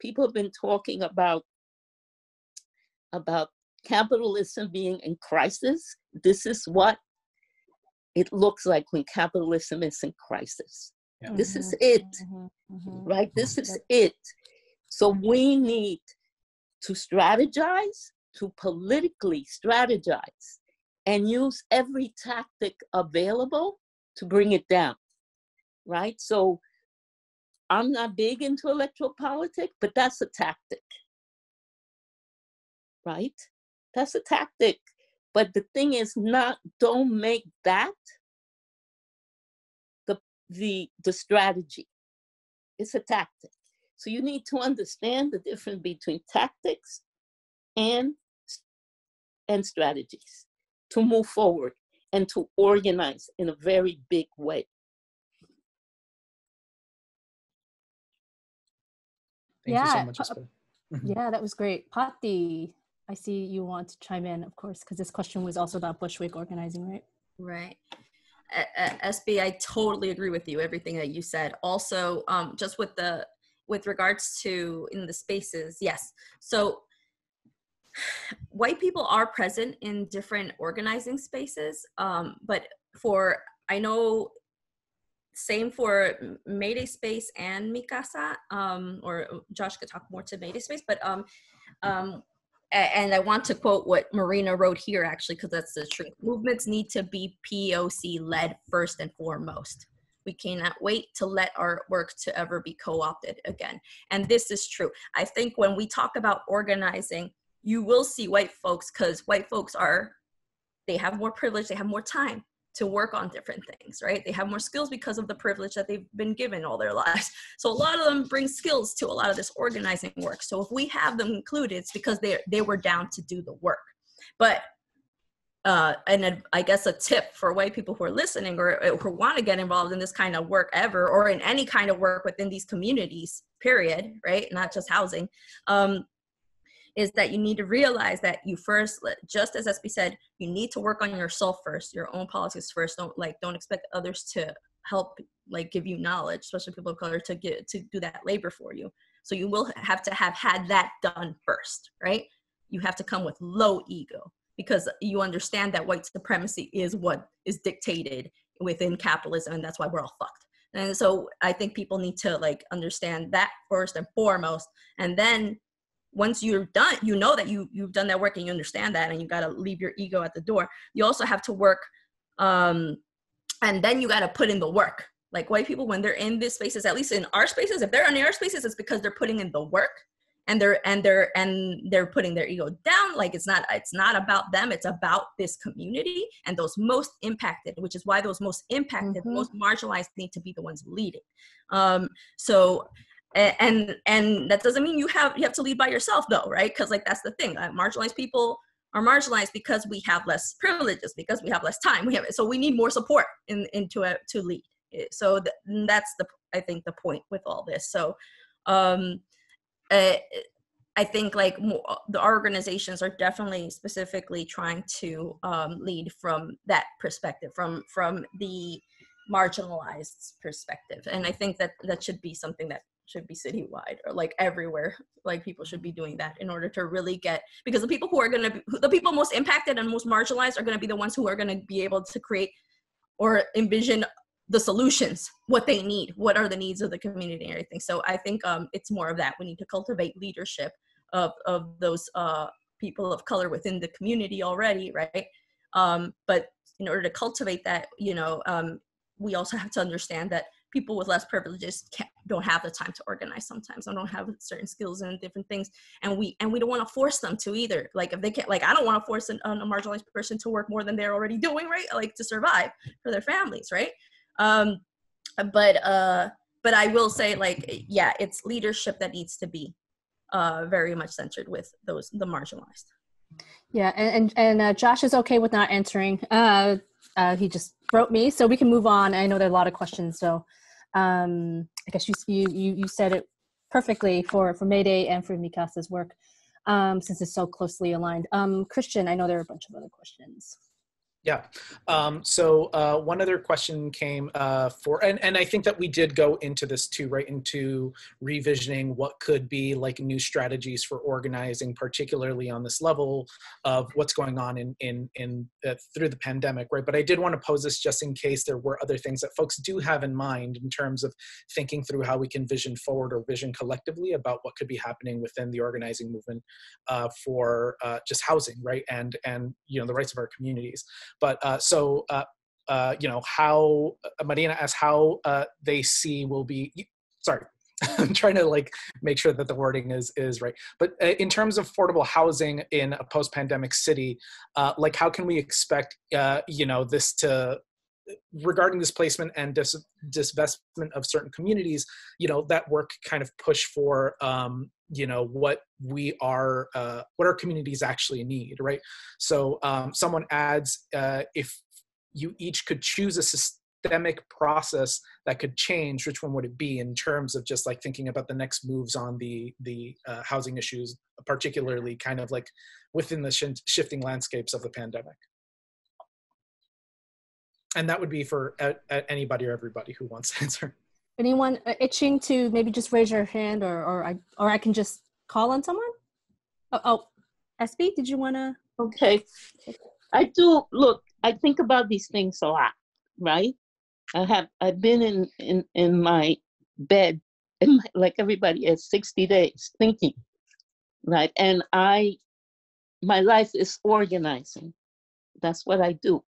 people have been talking about, about capitalism being in crisis. This is what it looks like when capitalism is in crisis. Yeah. Mm-hmm. This is it, mm-hmm. Mm-hmm. right? This is it. So we need to strategize, to politically strategize, and use every tactic available to bring it down, right? So I'm not big into electoral politics, but that's a tactic, right? That's a tactic. But the thing is not, don't make that the, the, the strategy. It's a tactic. So you need to understand the difference between tactics and, and strategies to move forward and to organize in a very big way. Thank yeah. you so much. Yeah, that was great. Pati, I see you want to chime in, of course, because this question was also about Bushwick organizing, right? Right. S B, I totally agree with you, everything that you said. Also, um, just with the, with regards to in the spaces, yes. So white people are present in different organizing spaces, um, but for, I know, same for Mayday Space and Mi Casa, um, or Josh could talk more to Mayday Space, but, um, um, and I want to quote what Marina wrote here, actually, because that's the truth. Movements need to be P O C-led first and foremost. We cannot wait to let our work to ever be co-opted again. And this is true. I think when we talk about organizing, you will see white folks, because white folks are, they have more privilege, they have more time to work on different things, right? They have more skills because of the privilege that they've been given all their lives. So a lot of them bring skills to a lot of this organizing work. So if we have them included, it's because they, they were down to do the work. But Uh, and I guess a tip for white people who are listening or, or who want to get involved in this kind of work ever, or in any kind of work within these communities, period, right? Not just housing, um, is that you need to realize that you first, just as S B said, you need to work on yourself first, your own politics first. Don't like, don't expect others to help, like give you knowledge, especially people of color, to get, to do that labor for you. So you will have to have had that done first, right? You have to come with low ego, because you understand that white supremacy is what is dictated within capitalism, and that's why we're all fucked. And so I think people need to like understand that first and foremost. And then once you're done, you know that you, you've done that work and you understand that, and you gotta leave your ego at the door. You also have to work, um, and then you gotta put in the work. Like white people, when they're in these spaces, at least in our spaces, if they're in our spaces, it's because they're putting in the work. And they're and they're and they're putting their ego down. Like it's not it's not about them. It's about this community and those most impacted, which is why those most impacted, mm-hmm. most marginalized need to be the ones leading. Um, so, and and that doesn't mean you have you have to lead by yourself though, right? Because like that's the thing. Like, marginalized people are marginalized because we have less privileges, because we have less time. We have so we need more support in into a, to lead. So th that's the I think the point with all this. So. Um, Uh, I think like more, the organizations are definitely specifically trying to um, lead from that perspective, from from the marginalized perspective, and I think that that should be something that should be citywide or like everywhere. Like people should be doing that in order to really get, because the people who are gonna be, the people most impacted and most marginalized are gonna be the ones who are gonna be able to create or envision the solutions, what they need, what are the needs of the community and everything. So I think um, it's more of that. We need to cultivate leadership of, of those uh, people of color within the community already, right? Um, but in order to cultivate that, you know, um, we also have to understand that people with less privileges can't, don't have the time to organize sometimes. They don't have certain skills and different things. And we and we don't wanna force them to either. Like if they can't, like I don't wanna force an, a marginalized person to work more than they're already doing, right? Like to survive for their families, right? Um, but, uh, but I will say like, yeah, it's leadership that needs to be, uh, very much centered with those, the marginalized. Yeah. And, and, and uh, Josh is okay with not answering. Uh, uh, he just wrote me, so we can move on. I know there are a lot of questions. So, um, I guess you, you, you said it perfectly for, for Mayday and for Mi Casa's work, um, since it's so closely aligned. Um, Chrystian, I know there are a bunch of other questions. Yeah. Um, so uh, one other question came uh, for, and, and I think that we did go into this too, right into revisioning what could be like new strategies for organizing, particularly on this level of what's going on in, in, in uh, through the pandemic, right? But I did want to pose this just in case there were other things that folks do have in mind in terms of thinking through how we can vision forward or vision collectively about what could be happening within the organizing movement uh, for uh, just housing, right? And, and, you know, the rights of our communities. But uh, so, uh, uh, you know, how, uh, Marina asked how uh, they see will be, sorry, I'm trying to like make sure that the wording is, is right. But uh, in terms of affordable housing in a post-pandemic city, uh, like how can we expect, uh, you know, this to, regarding displacement and dis divestment of certain communities, you know, that work kind of push for, um, you know, what we are, uh, what our communities actually need, right? So um, someone adds, uh, if you each could choose a systemic process that could change, which one would it be in terms of just like thinking about the next moves on the, the uh, housing issues, particularly kind of like within the sh shifting landscapes of the pandemic? And that would be for uh, anybody or everybody who wants to answer. Anyone itching to maybe just raise your hand, or, or, I, or I can just call on someone? Oh, oh S B, did you want to? Okay. I do, look, I think about these things a lot, right? I have, I've been in, in, in my bed, in my, like everybody is, sixty days thinking, right? And I, my life is organizing. That's what I do.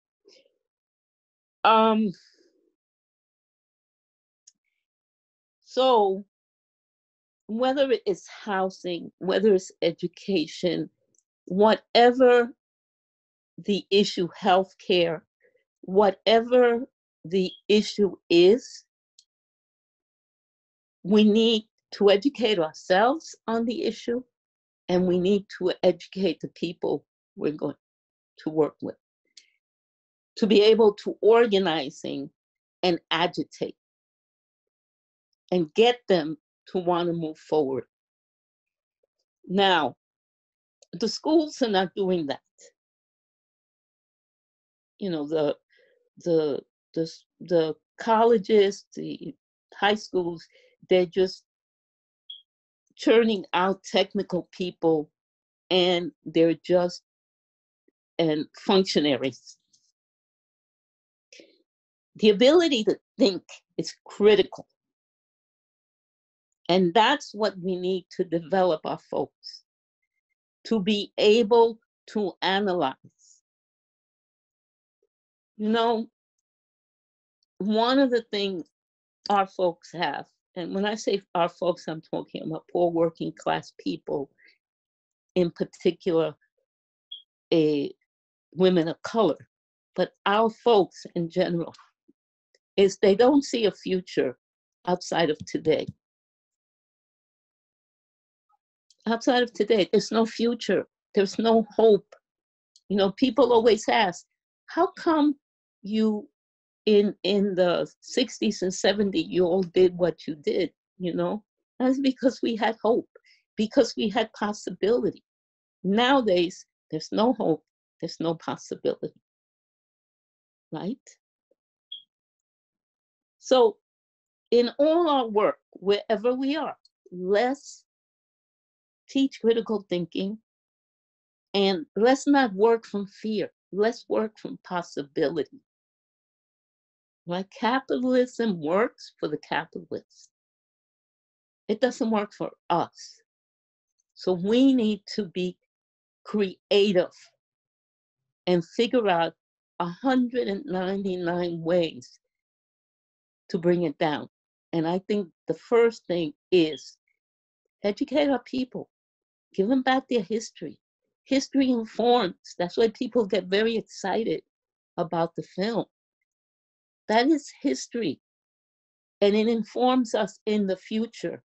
Um, so whether it's housing, whether it's education, whatever the issue, healthcare, whatever the issue is, we need to educate ourselves on the issue, and we need to educate the people we're going to work with, to be able to organizing and agitate and get them to want to move forward. Now, the schools are not doing that. You know, the the the the colleges, the high schools, they're just churning out technical people, and they're just and functionaries. The ability to think is critical. And that's what we need to develop our folks, to be able to analyze. You know, one of the things our folks have, and when I say our folks, I'm talking about poor working class people, in particular, a, women of color, but our folks in general, is they don't see a future outside of today. Outside of today, there's no future. There's no hope. You know, people always ask, how come you in in the sixties and seventies, you all did what you did, you know? That's because we had hope, because we had possibility. Nowadays, there's no hope. There's no possibility, right? So in all our work, wherever we are, let's teach critical thinking, and let's not work from fear. Let's work from possibility. Like, capitalism works for the capitalists. It doesn't work for us. So we need to be creative and figure out one hundred ninety-nine ways to bring it down. And I think the first thing is educate our people, give them back their history. History informs. That's why people get very excited about the film. That is history. And it informs us in the future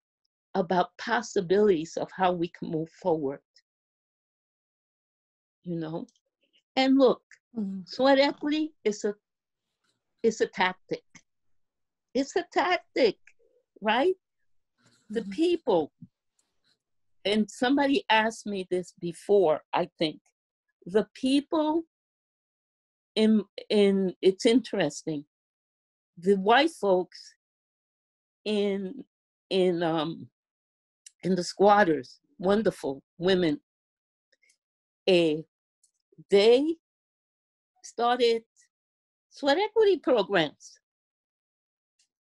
about possibilities of how we can move forward. You know? And look, mm-hmm. sweat equity is a, it's a tactic. It's a tactic, right? Mm-hmm. The people, and somebody asked me this before, I think, the people in, in it's interesting, the white folks in, in, um, in the squatters, wonderful women, eh, they started sweat equity programs.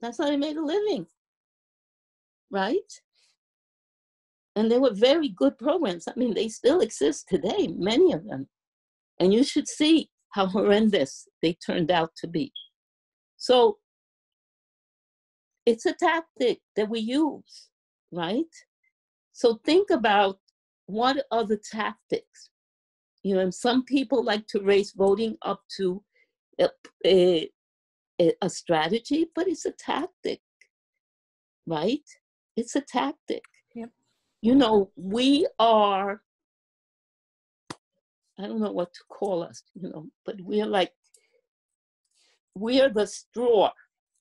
That's how they made a living, right? And they were very good programs. I mean, they still exist today, many of them. And you should see how horrendous they turned out to be. So it's a tactic that we use, right? So think about what are the tactics. You know, and some people like to raise voting up to a, a, a strategy, but it's a tactic, right? It's a tactic. Yep. You know, we are, I don't know what to call us, you know, but we are like, we are the straw.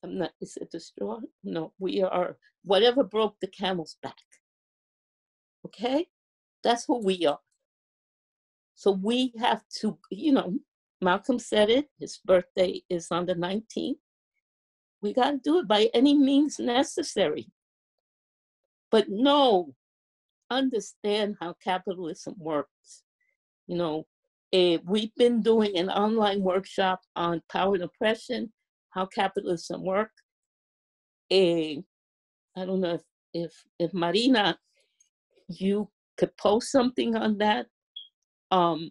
I'm not, is it the straw? No, we are whatever broke the camel's back. Okay? That's who we are. So we have to, you know, Malcolm said it, his birthday is on the nineteenth. We got to do it by any means necessary. But no, understand how capitalism works. you know, eh, we've been doing an online workshop on power and oppression, how capitalism work. Eh, I don't know if, if, if Marina, you could post something on that, um,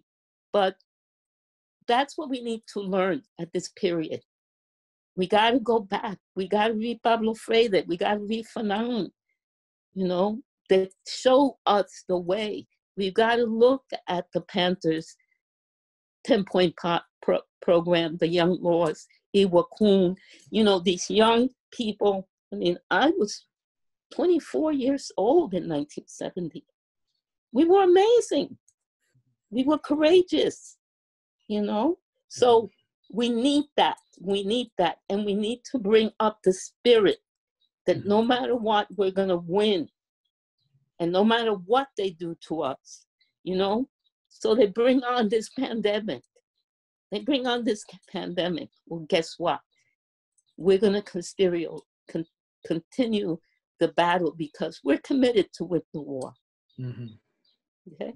but that's what we need to learn at this period. We got to go back. We got to read Pablo Freire. We got to read Fanon, you know, that show us the way. We've got to look at the Panthers' ten-point pro program, the Young Lords, Iwa Kun, you know, these young people. I mean, I was twenty-four years old in nineteen seventy. We were amazing. We were courageous, you know? So we need that. We need that. And we need to bring up the spirit that no matter what, we're going to win. And no matter what they do to us, you know? So they bring on this pandemic. They bring on this pandemic. Well, guess what? We're going to con continue the battle because we're committed to win the war. Mm-hmm. Okay.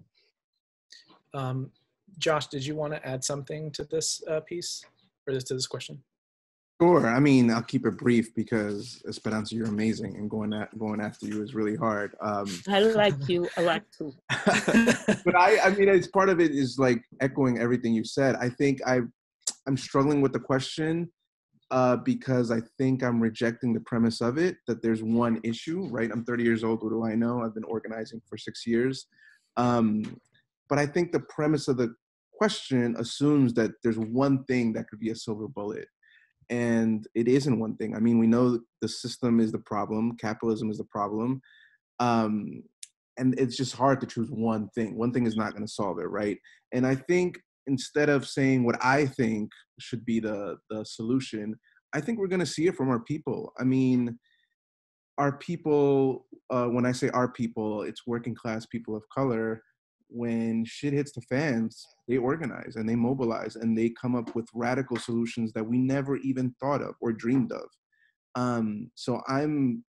Um, Josh, did you want to add something to this uh, piece or this, to this question? Sure. I mean, I'll keep it brief because Esperanza, you're amazing, and going at, going after you is really hard. Um, I like you a lot too. But I, I mean, it's part of it is like echoing everything you said. I think I, I'm struggling with the question uh, because I think I'm rejecting the premise of it, that there's one issue, right? I'm thirty years old. What do I know? I've been organizing for six years. Um, But I think the premise of the question assumes that there's one thing that could be a silver bullet. And it isn't one thing. I mean, we know the system is the problem. Capitalism is the problem. Um, and it's just hard to choose one thing. One thing is not going to solve it, right? And I think instead of saying what I think should be the, the solution, I think we're going to see it from our people. I mean, our people, uh, when I say our people, it's working class people of color. When shit hits the fans, they organize and they mobilize and they come up with radical solutions that we never even thought of or dreamed of. Um, so I'm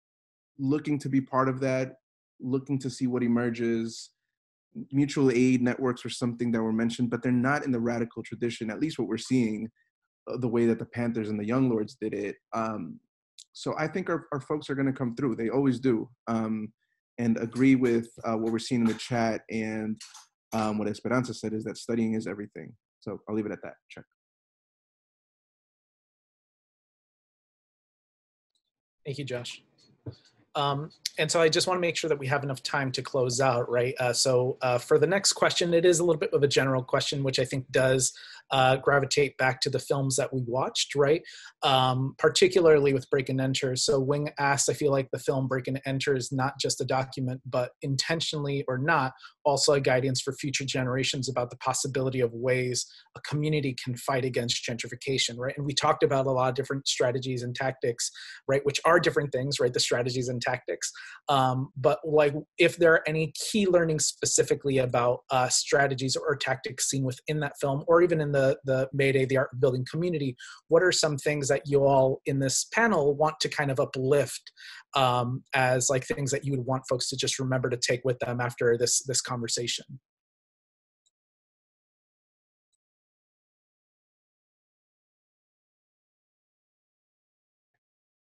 looking to be part of that, looking to see what emerges. Mutual aid networks are something that were mentioned, but they're not in the radical tradition, at least what we're seeing, uh, the way that the Panthers and the Young Lords did it. Um, so I think our, our folks are gonna come through. They always do. Um, and agree with uh, what we're seeing in the chat, and um, what Esperanza said is that studying is everything. So I'll leave it at that. Check. Thank you, Josh. Um, and so I just want to make sure that we have enough time to close out, right? Uh, so uh, for the next question, it is a little bit of a general question, which I think does uh, gravitate back to the films that we watched, right? Um, particularly with Break and Enter. So Wing asks, I feel like the film Break and Enter is not just a document, but intentionally or not, also a guidance for future generations about the possibility of ways a community can fight against gentrification, right? And we talked about a lot of different strategies and tactics, right? Which are different things, right? The strategies and tactics, um, but like if there are any key learnings specifically about uh, strategies or tactics seen within that film, or even in the the Mayday, the Art of Building Community, what are some things that you all in this panel want to kind of uplift um, as like things that you would want folks to just remember to take with them after this this conversation?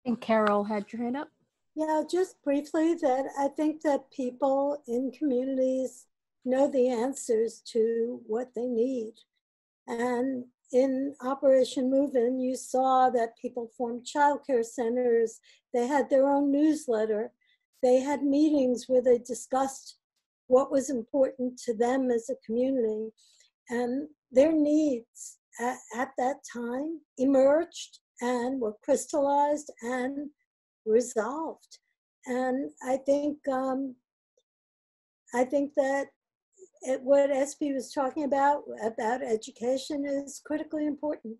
I think Carol had your hand up. Yeah, just briefly, that I think that people in communities know the answers to what they need. And in Operation Move-In, you saw that people formed childcare centers. They had their own newsletter. They had meetings where they discussed what was important to them as a community. And their needs at, at that time emerged and were crystallized and resolved. And I think um, I think that it, what S B was talking about, about education, is critically important,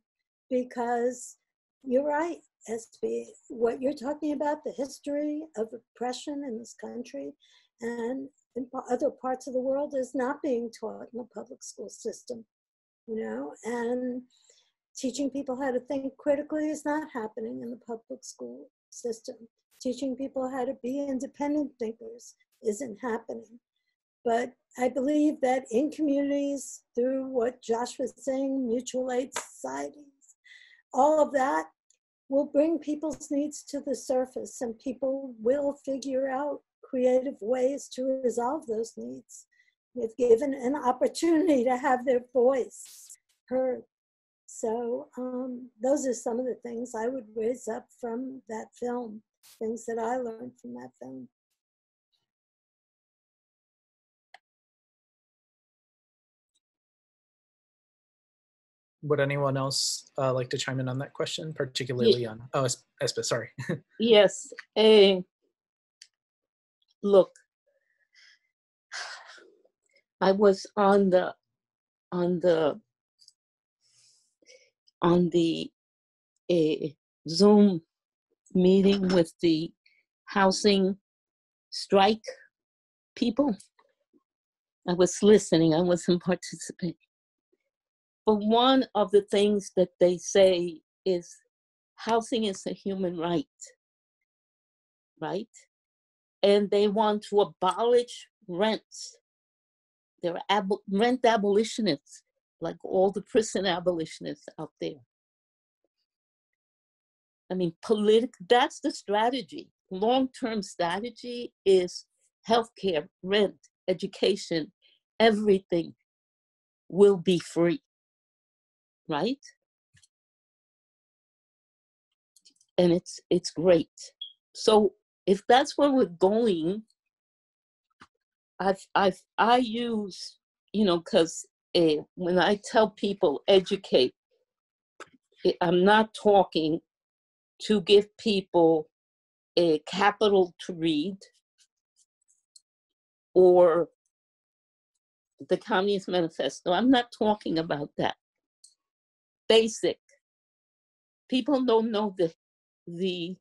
because you're right, S B, what you're talking about, the history of oppression in this country and in other parts of the world, is not being taught in the public school system, you know, and teaching people how to think critically is not happening in the public school system. Teaching people how to be independent thinkers isn't happening. But I believe that in communities, through what Josh was saying, mutual aid societies, all of that will bring people's needs to the surface, and people will figure out creative ways to resolve those needs if given an opportunity to have their voice heard. So um, those are some of the things I would raise up from that film, things that I learned from that film. Would anyone else uh, like to chime in on that question, particularly yeah. on, oh, Espa, sorry. Yes. Uh, look, I was on the, on the, on the uh, Zoom meeting with the housing strike people. I was listening, I wasn't participating. But one of the things that they say is housing is a human right, right? And they want to abolish rent. They're abo- rent abolitionists, like all the prison abolitionists out there. I mean, politic, that's the strategy. Long-term strategy is healthcare, rent, education, everything will be free. Right? And it's it's great. So if that's where we're going, I've I've I use, you know, because uh, when I tell people educate, I'm not talking to give people a capital to read or the Communist Manifesto. I'm not talking about that. Basic. People don't know the, the,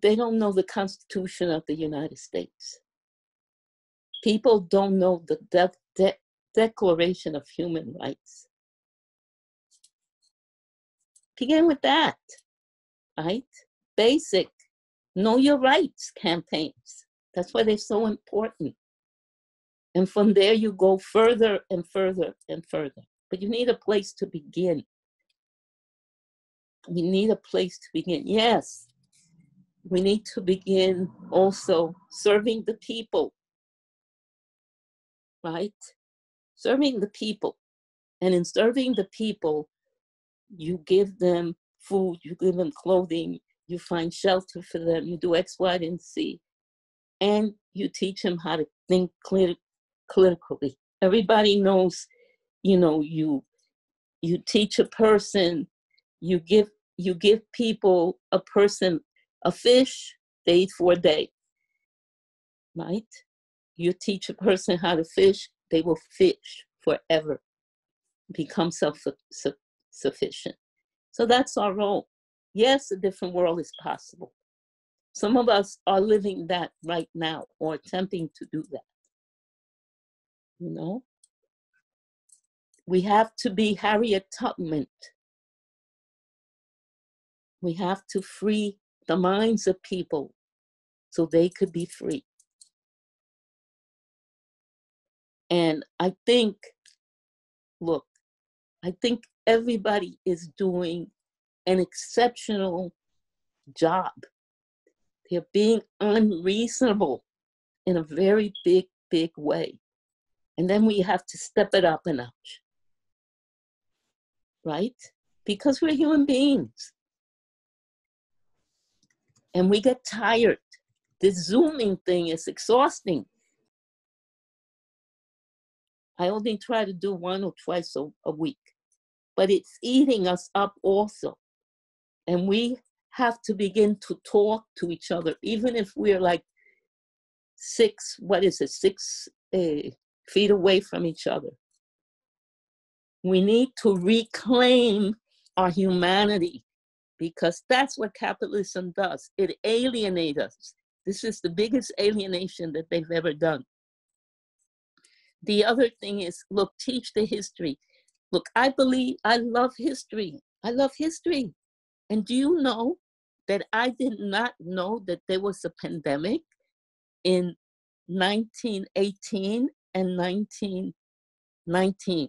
they don't know the Constitution of the United States. People don't know the de de Declaration of Human Rights. Begin with that, right? Basic, know your rights campaigns. That's why they're so important. And from there you go further and further and further. But you need a place to begin. You need a place to begin. Yes, we need to begin also serving the people, right? Serving the people. And in serving the people, you give them food, you give them clothing, you find shelter for them, you do X, Y, and Z. And you teach them how to think clear, clinically. Everybody knows, you know, you you teach a person, you give you give people a person a fish, they eat for a day, right? You teach a person how to fish, they will fish forever, become self-sufficient. So that's our role. Yes, a different world is possible. Some of us are living that right now or attempting to do that, you know? We have to be Harriet Tubman. We have to free the minds of people so they could be free. And I think, look, I think everybody is doing an exceptional job. They're being unreasonable in a very big, big way. And then we have to step it up a notch. Right? Because we're human beings. And we get tired. This Zooming thing is exhausting. I only try to do one or twice a, a week, but it's eating us up also. And we have to begin to talk to each other, even if we're like six, what is it, six uh, feet away from each other. We need to reclaim our humanity because that's what capitalism does. It alienates us. This is the biggest alienation that they've ever done. The other thing is, look, teach the history. Look, I believe, I love history. I love history. And do you know that I did not know that there was a pandemic in nineteen eighteen and nineteen nineteen.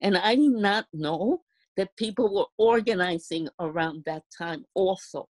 And I did not know that people were organizing around that time also.